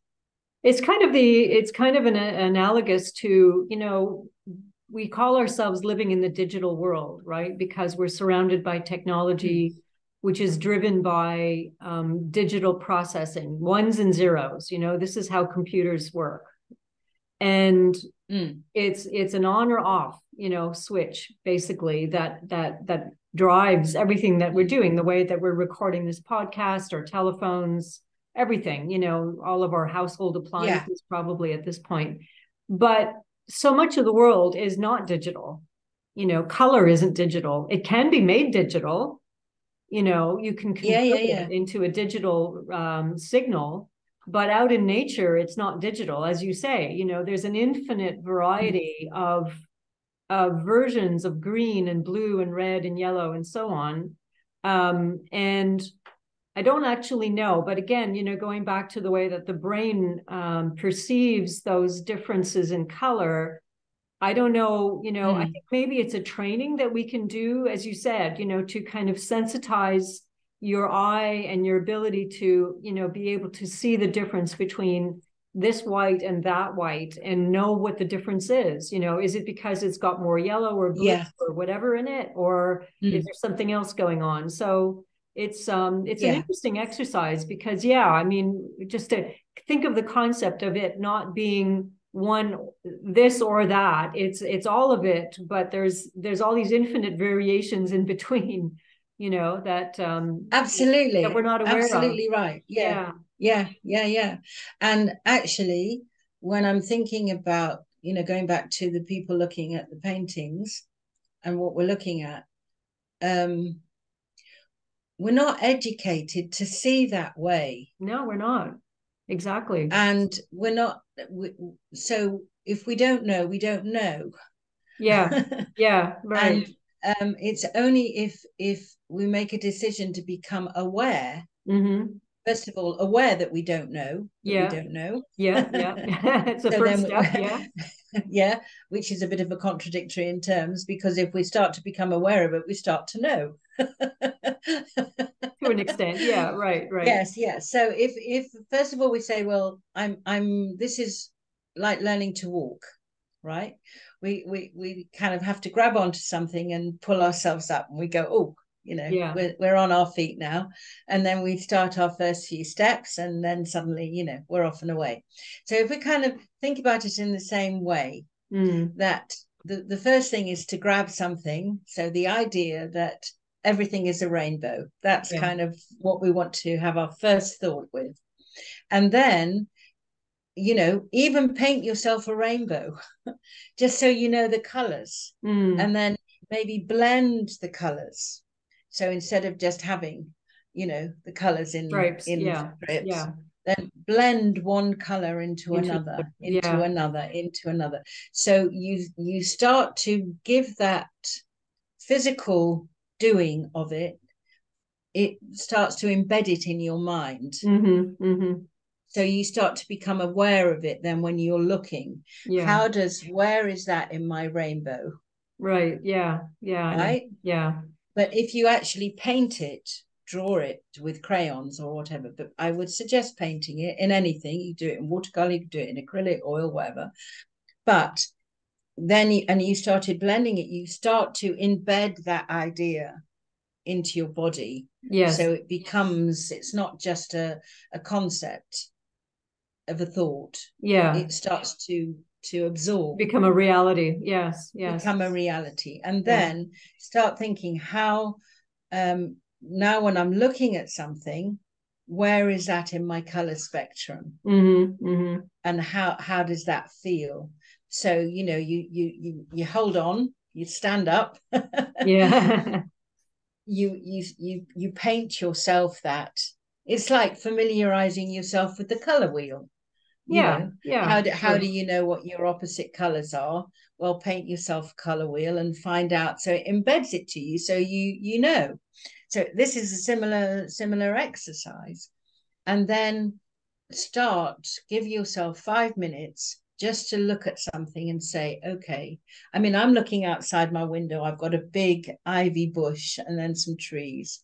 It's kind of the, it's kind of an uh, analogous to, you know, we call ourselves living in the digital world, right? Because we're surrounded by technology, which is driven by um, digital processing, ones and zeros. You know, this is how computers work. And Mm. It's it's an on or off, you know, switch basically that that that drives everything that we're doing, the way that we're recording this podcast, our telephones, everything, you know, all of our household appliances yeah. probably at this point. But so much of the world is not digital. You know, color isn't digital. It can be made digital. You know, you can convert yeah, yeah, yeah. it into a digital um, signal. But out in nature, it's not digital, as you say. You know, there's an infinite variety of, of versions of green and blue and red and yellow and so on. Um, and I don't actually know. But again, you know, going back to the way that the brain um, perceives those differences in color, I don't know, you know, mm. I think maybe it's a training that we can do, as you said, you know, to kind of sensitize your eye and your ability to, you know, be able to see the difference between this white and that white and know what the difference is. You know, is it because it's got more yellow or blue yeah. or whatever in it, or mm. is there something else going on? So it's um it's yeah. an interesting exercise because, yeah, I mean, just to think of the concept of it not being one this or that, it's it's all of it, but there's there's all these infinite variations in between, you know, that um absolutely that we're not aware absolutely of. Right yeah. yeah yeah yeah yeah and actually, when I'm thinking about, you know, going back to the people looking at the paintings and what we're looking at, um we're not educated to see that way. No, we're not. Exactly. And we're not we, so if we don't know, we don't know. Yeah yeah right. And um it's only if if we make a decision to become aware, mm-hmm. first of all, aware that we don't know that yeah we don't know yeah yeah it's the so first step we, yeah yeah which is a bit of a contradictory in terms, because if we start to become aware of it, we start to know to an extent. Yeah right right yes yes so if if first of all we say, well, i'm i'm this is like learning to walk, right? We we we kind of have to grab onto something and pull ourselves up, and we go, oh, you know, yeah. we're, we're on our feet now, and then we start our first few steps, and then suddenly, you know, we're off and away. So if we kind of think about it in the same way, mm. that the, the first thing is to grab something. So the idea that everything is a rainbow, that's yeah. kind of what we want to have our first thought with. And then, you know, even paint yourself a rainbow just so you know the colors, mm. and then maybe blend the colors. So instead of just having, you know, the colors in stripes, in yeah. strips, yeah. then blend one color into, into another, into yeah. another, into another. So you you start to give that physical doing of it. It starts to embed it in your mind. Mm-hmm, mm-hmm. So you start to become aware of it. Then when you're looking, yeah. how does where is that in my rainbow? Right. Yeah. Yeah. Right. Yeah. But if you actually paint it, draw it with crayons or whatever, but I would suggest painting it in anything. You do it in watercolor, you do it in acrylic, oil, whatever. But then, you, and you started blending it, you start to embed that idea into your body. Yes. So it becomes, it's not just a, a concept of a thought. Yeah. It starts to... to absorb, become a reality. Yes, yes, become a reality. And then yeah. start thinking, how um now when I'm looking at something, where is that in my color spectrum? Mm-hmm, mm-hmm. And how how does that feel? So, you know, you you you, you hold on, you stand up, yeah you you you you paint yourself that. It's like familiarizing yourself with the color wheel. You yeah know, yeah how do, how yeah. do you know what your opposite colors are? Well, paint yourself color wheel and find out. So it embeds it to you, so you you know. So this is a similar similar exercise. And then start, give yourself five minutes just to look at something and say, okay, I mean, I'm looking outside my window, I've got a big ivy bush and then some trees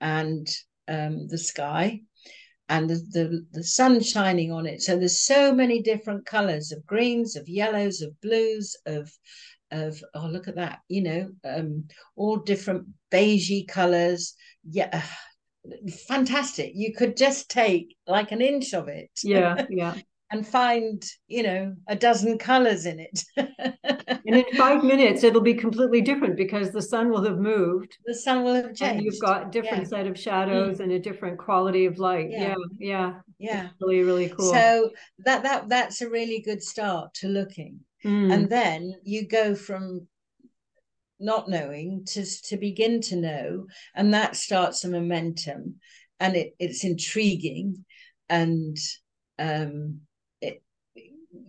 and um the sky and the, the the sun shining on it. So there's so many different colors of greens, of yellows, of blues, of of oh, look at that, you know, um all different beigey colors. Yeah, fantastic. You could just take like an inch of it, yeah yeah and find, you know, a dozen colors in it. And in five minutes, it'll be completely different because the sun will have moved. The sun will have changed. And you've got a different yeah. set of shadows mm. and a different quality of light. Yeah, yeah, yeah. yeah. Really, really cool. So that that that's a really good start to looking. Mm. And then you go from not knowing to, to begin to know, and that starts a momentum, and it, it's intriguing, and um it,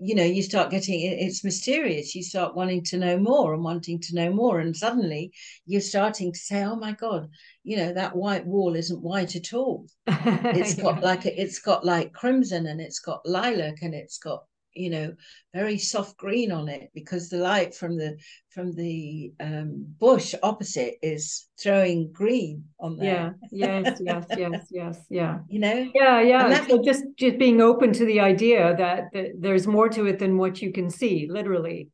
you know, you start getting it, it's mysterious, you start wanting to know more and wanting to know more, and suddenly you're starting to say, oh my god, you know, that white wall isn't white at all. It's got yeah. like a, it's got like crimson, and it's got lilac, and it's got, you know, very soft green on it, because the light from the from the um, bush opposite is throwing green on there. Yeah, yes, yes, yes, yes, yeah. You know? Yeah, yeah. So just, just being open to the idea that, that there's more to it than what you can see, literally.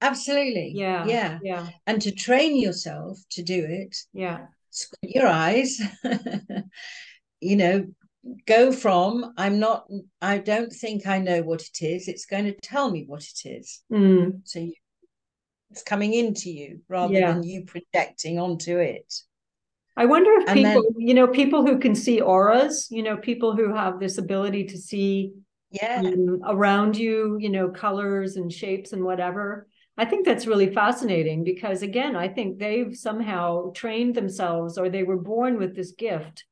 Absolutely. Yeah, yeah, yeah. And to train yourself to do it. Yeah. Squint your eyes, you know, go from I'm not I don't think I know what it is, it's going to tell me what it is. Mm. So you, it's coming into you rather yeah. than you projecting onto it. I wonder if and people then, you know, people who can see auras, you know, people who have this ability to see yeah um, around you, you know, colors and shapes and whatever. I think that's really fascinating, because again, I think they've somehow trained themselves, or they were born with this gift,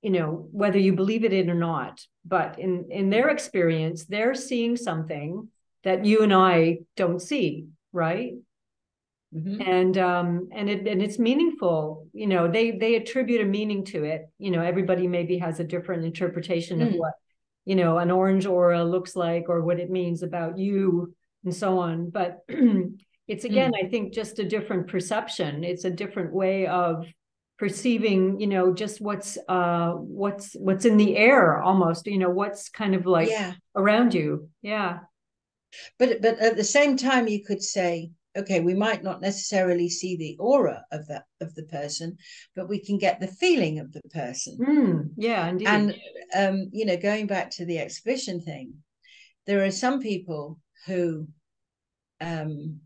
you know, whether you believe it in or not, but in, in their experience, they're seeing something that you and I don't see. Right. Mm-hmm. And, um, and it, and it's meaningful, you know, they, they attribute a meaning to it. You know, everybody maybe has a different interpretation mm. of what, you know, an orange aura looks like, or what it means about you and so on. But it's, again, mm. I think just a different perception. It's a different way of perceiving, you know, just what's uh what's what's in the air, almost, you know, what's kind of like yeah. around you. Yeah. But but at the same time, you could say, okay, we might not necessarily see the aura of that of the person, but we can get the feeling of the person. Mm, yeah, indeed. And um, you know, going back to the exhibition thing, there are some people who um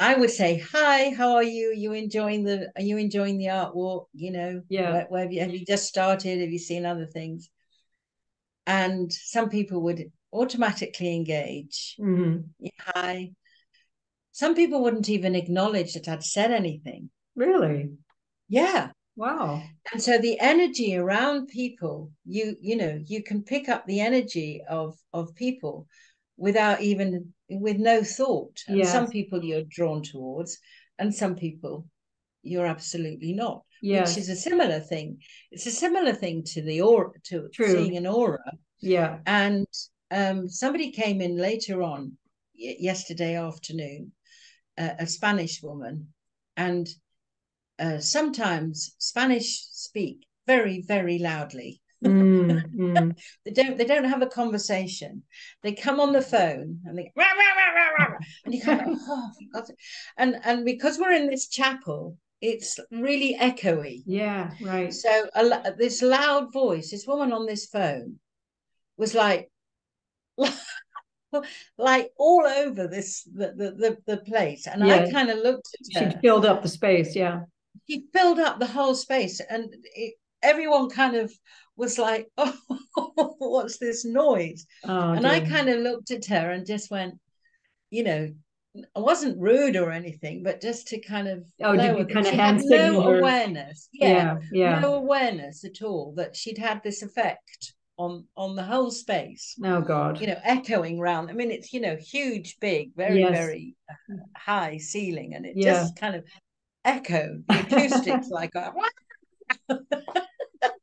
I would say, hi, how are you? Are you enjoying the, are you enjoying the art walk? You know, yeah. Where, where have, you, have you just started? Have you seen other things? And some people would automatically engage. Mm-hmm. Yeah, hi. Some people wouldn't even acknowledge that I'd said anything. Really? Yeah. Wow. And so the energy around people, you, you know, you can pick up the energy of, of people without even, with no thought. And yes. some people you're drawn towards, and some people you're absolutely not. Yes. Which is a similar thing. It's a similar thing to the aura, to True. seeing an aura. Yeah. And um, somebody came in later on y- yesterday afternoon, uh, a Spanish woman, and uh, sometimes Spanish speak very, very loudly. mm, mm. They don't they don't have a conversation. They come on the phone and they rah, rah, rah, rah, rah, and you kind of oh God. and and because we're in this chapel, it's really echoey. Yeah, right. So a, this loud voice, this woman on this phone was like like all over this the the, the, the place, and yeah. I kind of looked at her. She filled up the space. Yeah, she filled up the whole space, and it, everyone kind of was like, oh, what's this noise? Oh, and dear. I kind of looked at her and just went, you know, I wasn't rude or anything, but just to kind of, oh, did you kind of hand signal her? No awareness, yeah, yeah, yeah, no awareness at all that she'd had this effect on on the whole space. Oh God, you know, echoing round. I mean, it's, you know, huge, big, very yes. very high ceiling, and it yeah. just kind of echoed the acoustics like a, what?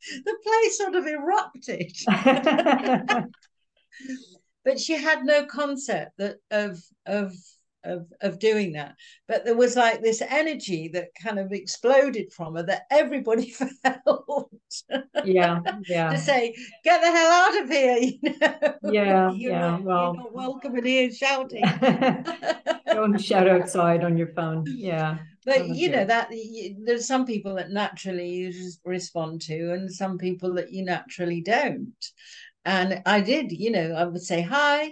The place sort of erupted. But she had no concept that of of of of doing that. But there was like this energy that kind of exploded from her that everybody felt. Yeah, yeah. To say, get the hell out of here, you know. Yeah, you're yeah. Not, well, you're not welcome in here shouting. Don't shout outside on your phone. Yeah. But you know that you, there's some people that naturally you just respond to, and some people that you naturally don't. And I did, you know, I would say hi,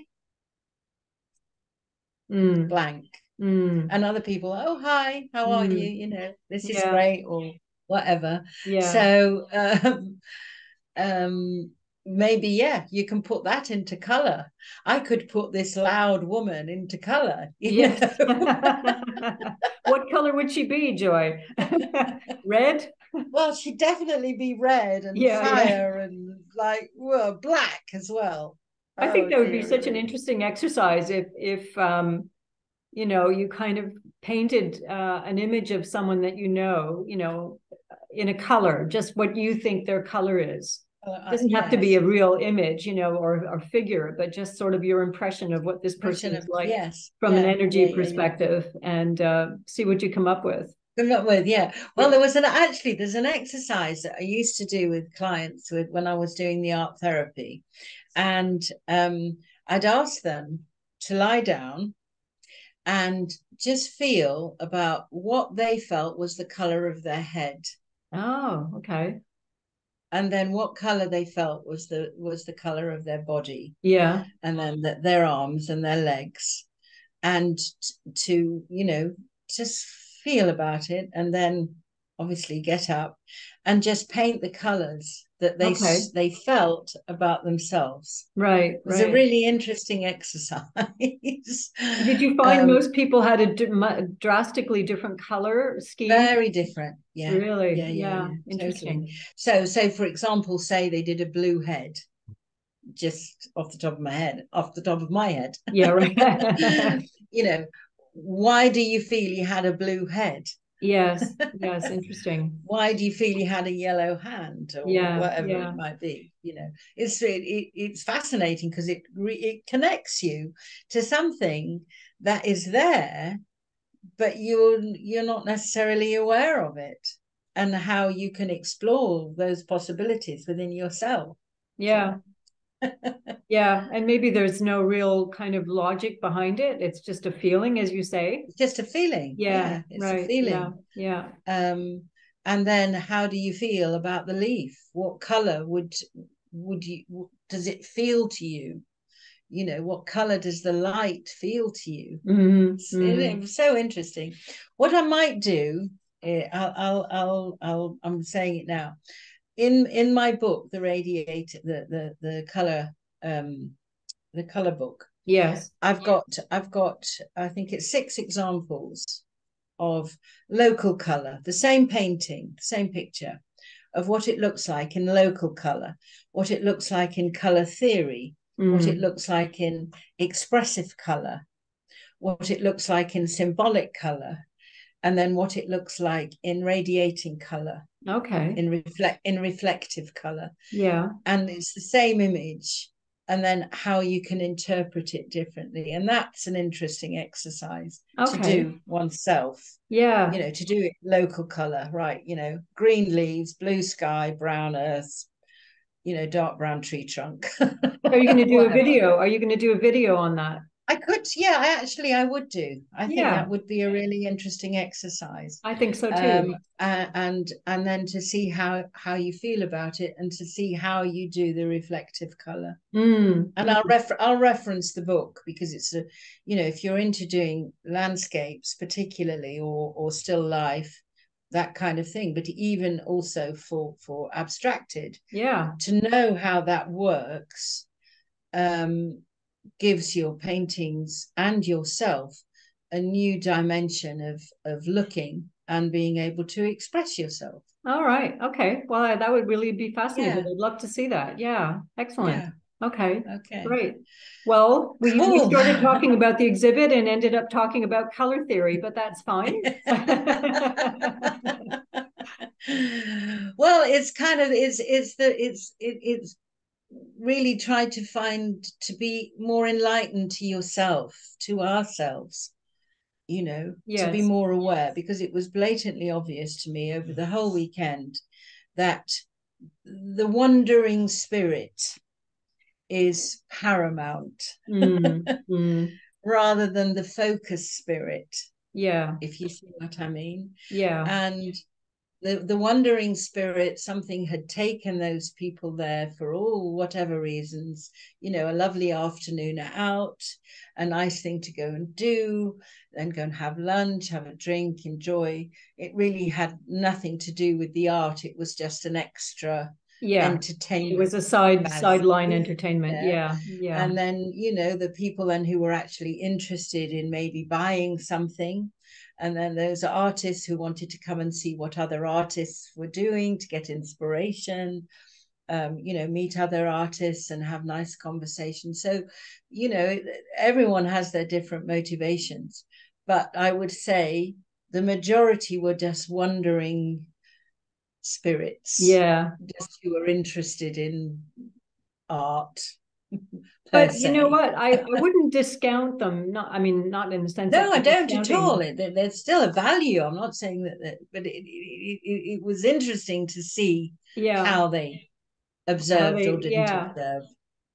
mm. blank. Mm. And other people, oh, hi, how mm. are you? You know, this is yeah. great, or whatever. Yeah. So um, um, maybe, yeah, you can put that into colour. I could put this loud woman into colour. Yes. What colour would she be, Joy? Red? Well, she'd definitely be red and yeah, fire yeah. and like, well, black as well. I think oh, that would dear. be such an interesting exercise if, if um, you know, you kind of painted uh, an image of someone that you know, you know, in a color, just what you think their color is. It doesn't uh, have yes. to be a real image, you know, or, or figure, but just sort of your impression of what this person impression is of, like yes. from yeah, an energy yeah, yeah, perspective yeah. and uh, see what you come up with. I'm not with, yeah. Well, there was an, actually, there's an exercise that I used to do with clients with when I was doing the art therapy. And um, I'd ask them to lie down and just feel about what they felt was the color of their head. Oh, okay. And then what color they felt was the, was the color of their body. Yeah. And then the, their arms and their legs. And to, you know, just feel about it, and then obviously get up and just paint the colors that they okay. they felt about themselves. Right, it was right. a really interesting exercise. Did you find um, most people had a d- drastically different color scheme? Very different. Yeah. Really. Yeah. Yeah. yeah. Interesting. Totally. So, so for example, say they did a blue head. Just off the top of my head, off the top of my head. Yeah. Right. You know. Why do you feel you had a blue head? Yes, yes, interesting. Why do you feel you had a yellow hand, or yeah, whatever yeah. it might be? You know, it's it, it, it's fascinating because it re, it connects you to something that is there, but you're you're not necessarily aware of it, and how you can explore those possibilities within yourself. Yeah. So, yeah, and maybe there's no real kind of logic behind it. It's just a feeling, as you say. It's just a feeling. Yeah, yeah it's right. a feeling. Yeah, yeah. Um, and then, how do you feel about the leaf? What color would would you? Does it feel to you? You know, what color does the light feel to you? Mm-hmm. It's, mm-hmm. it's so interesting. What I might do, I'll, I'll, I'll, I'll I'm saying it now. In in my book, the radiator, the the the color, um, the color book. Yes, I've got I've got I think it's six examples of local color, the same painting, the same picture, of what it looks like in local color, what it looks like in color theory, mm. what it looks like in expressive color, what it looks like in symbolic color, and then what it looks like in radiating color. Okay. In reflect in reflective color. Yeah. And it's the same image, and then how you can interpret it differently. And that's an interesting exercise okay. to do oneself. Yeah. You know, to do it local color, right? You know, green leaves, blue sky, brown earth, you know, dark brown tree trunk. Are you going to do a video? Are you going to do a video on that? I could, yeah, I actually, I would do. I think yeah. that would be a really interesting exercise. I think so too. Um, uh, and and then to see how, how you feel about it, and to see how you do the reflective color. Mm. And I'll refer I'll reference the book, because it's a, you know, if you're into doing landscapes particularly, or or still life, that kind of thing, but even also for for abstracted, yeah, to know how that works. Um. Gives your paintings and yourself a new dimension of of looking and being able to express yourself. All right. Okay. Well, that would really be fascinating. Yeah. I'd love to see that. Yeah. Excellent. Yeah. Okay. Okay. Great. Well, we, cool. we started talking about the exhibit and ended up talking about color theory, but that's fine. Well, it's kind of it's it's the it's it, it's. really try to find to be more enlightened to yourself, to ourselves, you know, yes. to be more aware, because it was blatantly obvious to me over the whole weekend that the wandering spirit is paramount mm, mm. rather than the focus spirit. Yeah. If you see what I mean. Yeah. And the, the wandering spirit, something had taken those people there for all whatever reasons, you know, a lovely afternoon out, a nice thing to go and do, then go and have lunch, have a drink, enjoy. It really had nothing to do with the art. It was just an extra yeah. entertainment. It was a side sideline entertainment. Yeah. yeah. Yeah. And then, you know, the people then who were actually interested in maybe buying something. And then those artists who wanted to come and see what other artists were doing to get inspiration, um, you know, meet other artists and have nice conversations. So, you know, everyone has their different motivations. But I would say the majority were just wandering spirits. Yeah. Just who were interested in art. But you know what? I, I wouldn't discount them. Not, I mean, not in the sense. No, I don't at all. It, there's still a value. I'm not saying that, that but it it, it it was interesting to see yeah. how they observed how they, or didn't yeah. observe.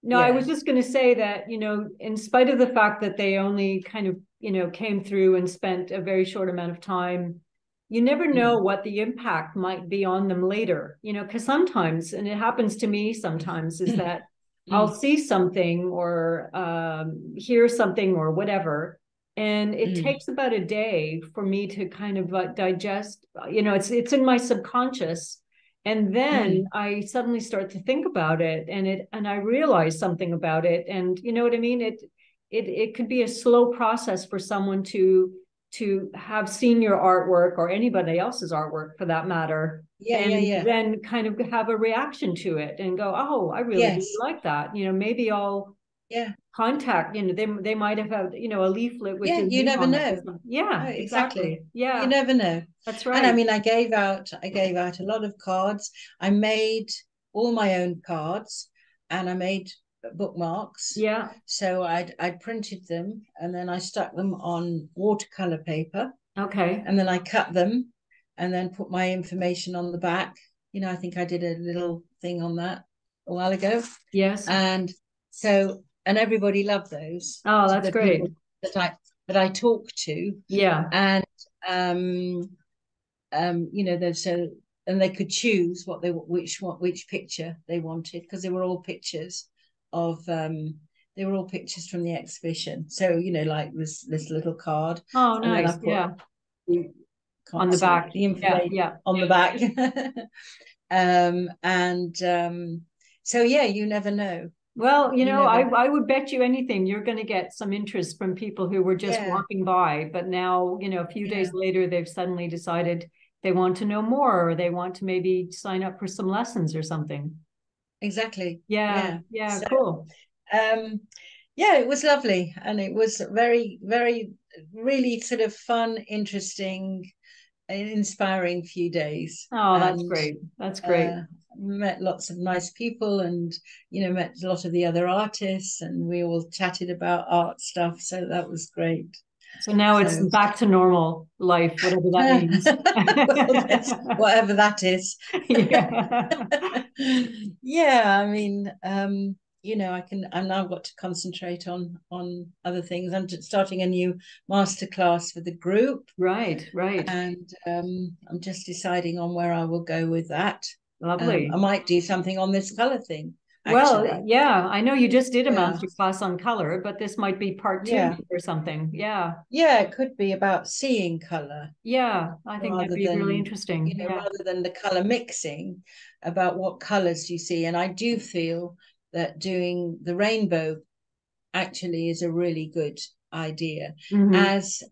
No, yeah. I was just going to say that, you know, in spite of the fact that they only kind of, you know, came through and spent a very short amount of time, you never know mm. what the impact might be on them later. You know, because sometimes, and it happens to me sometimes, is that I'll see something or um, hear something or whatever. And it mm. takes about a day for me to kind of uh, digest, you know, it's, it's in my subconscious. And then mm. I suddenly start to think about it and it, and I realize something about it. And you know what I mean? It, it, it could be a slow process for someone to, to have seen your artwork or anybody else's artwork for that matter. Yeah, and yeah, yeah. then kind of have a reaction to it and go, oh, I really yes. like that. You know, maybe I'll yeah. contact, you know, they they might have had, you know, a leaflet. With yeah, you never know. Yeah, no, exactly. exactly. Yeah. You never know. That's right. And I mean, I gave out, I gave out a lot of cards. I made all my own cards and I made bookmarks. Yeah. So I'd, I'd printed them and then I stuck them on watercolor paper. Okay. And then I cut them. And then put my information on the back. You know, I think I did a little thing on that a while ago. Yes. And so, and everybody loved those. Oh, that's great. That I that I talk to. Yeah. And um, um, you know, they're so, and they could choose what they which what which picture they wanted, because they were all pictures of um, they were all pictures from the exhibition. So you know, like this this little card. Oh, nice. Put, yeah. You, on the back, the inflate, yeah, yeah, on yeah. the back. um, and um, so, yeah, you never know. Well, you, you know, I, I would bet you anything you're going to get some interest from people who were just yeah. walking by. But now, you know, a few yeah. days later, they've suddenly decided they want to know more, or they want to maybe sign up for some lessons or something. Exactly. Yeah. Yeah. yeah so, cool. Um, yeah, it was lovely. And it was very, very, really sort of fun, interesting, an inspiring few days. Oh, that's and, great. That's great. Uh, met lots of nice people and, you know, met a lot of the other artists and we all chatted about art stuff. So that was great. So now so, it's back to normal life, whatever that means. Well, whatever that is. Yeah. yeah. I mean, um, you know, I can, I've now got to concentrate on, on other things. I'm starting a new masterclass for the group. Right, right. And um, I'm just deciding on where I will go with that. Lovely. Um, I might do something on this color thing. Actually. Well, yeah, I know you just did a yeah. masterclass on color, but this might be part two yeah. or something. Yeah. Yeah, it could be about seeing color. Yeah, I think that'd be than, really interesting. You know, yeah. rather than the color mixing, about what colors you see. And I do feel that doing the rainbow actually is a really good idea mm-hmm. as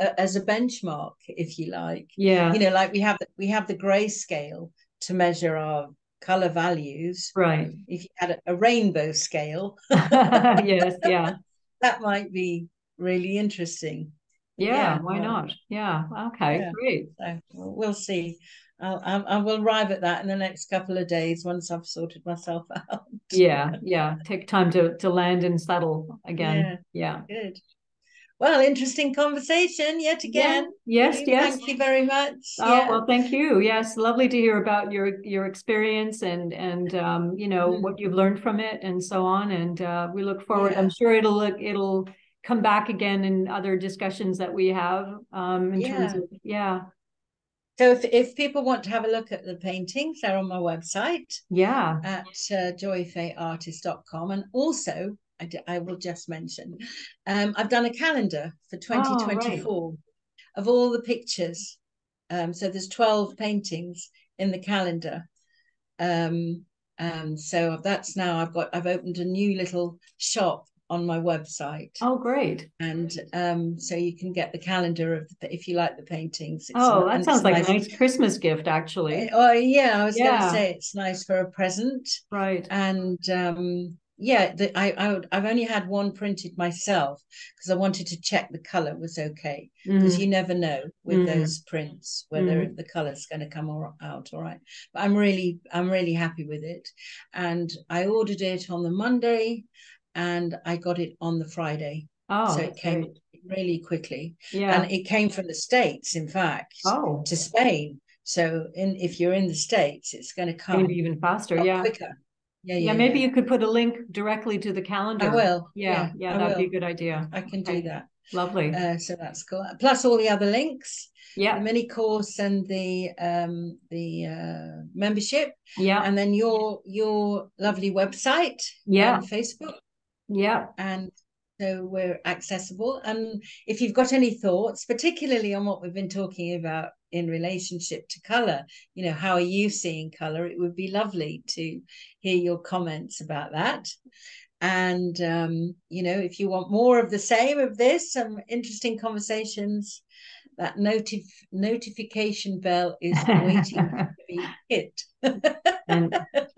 a, as a benchmark, if you like. Yeah, you know, like we have the, we have the gray scale to measure our color values. Right. If you had a, a rainbow scale, yes, yeah, that might be really interesting. Yeah, yeah. why not? Yeah, okay, yeah. great. So we'll see. I'll, I'll, I will arrive at that in the next couple of days once I've sorted myself out. Yeah, yeah. Take time to, to land and settle again. Yeah, yeah. Good. Well, interesting conversation yet again. Yeah. Yes, yes. Thank you very much. Oh, yeah. Well, thank you. Yes, lovely to hear about your your experience and, and um, you know, mm-hmm. what you've learned from it and so on. And uh, we look forward. Yeah. I'm sure it'll look, it'll come back again in other discussions that we have um, in yeah. terms of, yeah. So if, if people want to have a look at the paintings, they're on my website. Yeah. At uh, joy fay artist dot com. And also, I, d- I will just mention, um, I've done a calendar for twenty twenty-four oh, right. of all the pictures. Um, so there's twelve paintings in the calendar. Um, and so that's now I've got, I've opened a new little shop on my website. Oh, great. And um, so you can get the calendar of the, if you like the paintings. It's oh, nice. That sounds like nice. A nice Christmas gift, actually. Oh, yeah. I was yeah. going to say it's nice for a present. Right. And um, yeah, the, I, I would, I've only had one printed myself because I wanted to check the color was okay. Because mm. you never know with mm. those prints whether mm. the color's going to come or, out all right. But I'm really, I'm really happy with it. And I ordered it on the Monday. And I got it on the Friday. Oh, so it came great. Really quickly. Yeah. And it came from the States, in fact, oh. to Spain. So in, if you're in the States, it's going to come maybe even faster. Yeah. Quicker. Yeah, yeah, yeah. Maybe yeah. you could put a link directly to the calendar. I will. Yeah. Yeah. yeah that'd be a good idea. I can okay. do that. Lovely. Uh, so that's cool. Plus all the other links. Yeah. The mini course and the um the uh, membership. Yeah. And then your your lovely website. Yeah. And Facebook. Yeah. And so we're accessible. And if you've got any thoughts, particularly on what we've been talking about in relationship to color, you know, how are you seeing color? It would be lovely to hear your comments about that. And, um, you know, if you want more of the same of this, some interesting conversations, that notif- notification bell is waiting to be hit. And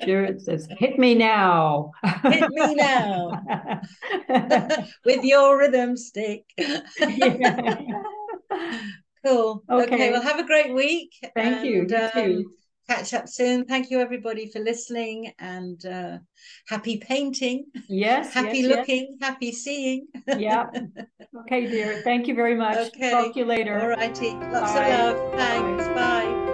sure, it says, hit me now. Hit me now. With your rhythm stick. Yeah. Cool. Okay. okay. Well, have a great week. Thank and, you. you um, too. Catch up soon. Thank you, everybody, for listening. And uh, happy painting. Yes. Happy yes, looking. Yes. Happy seeing. Yeah. Okay, dear. Thank you very much. Okay. Talk to you later. All righty. Lots Bye. Of love. Thanks. Bye. Bye.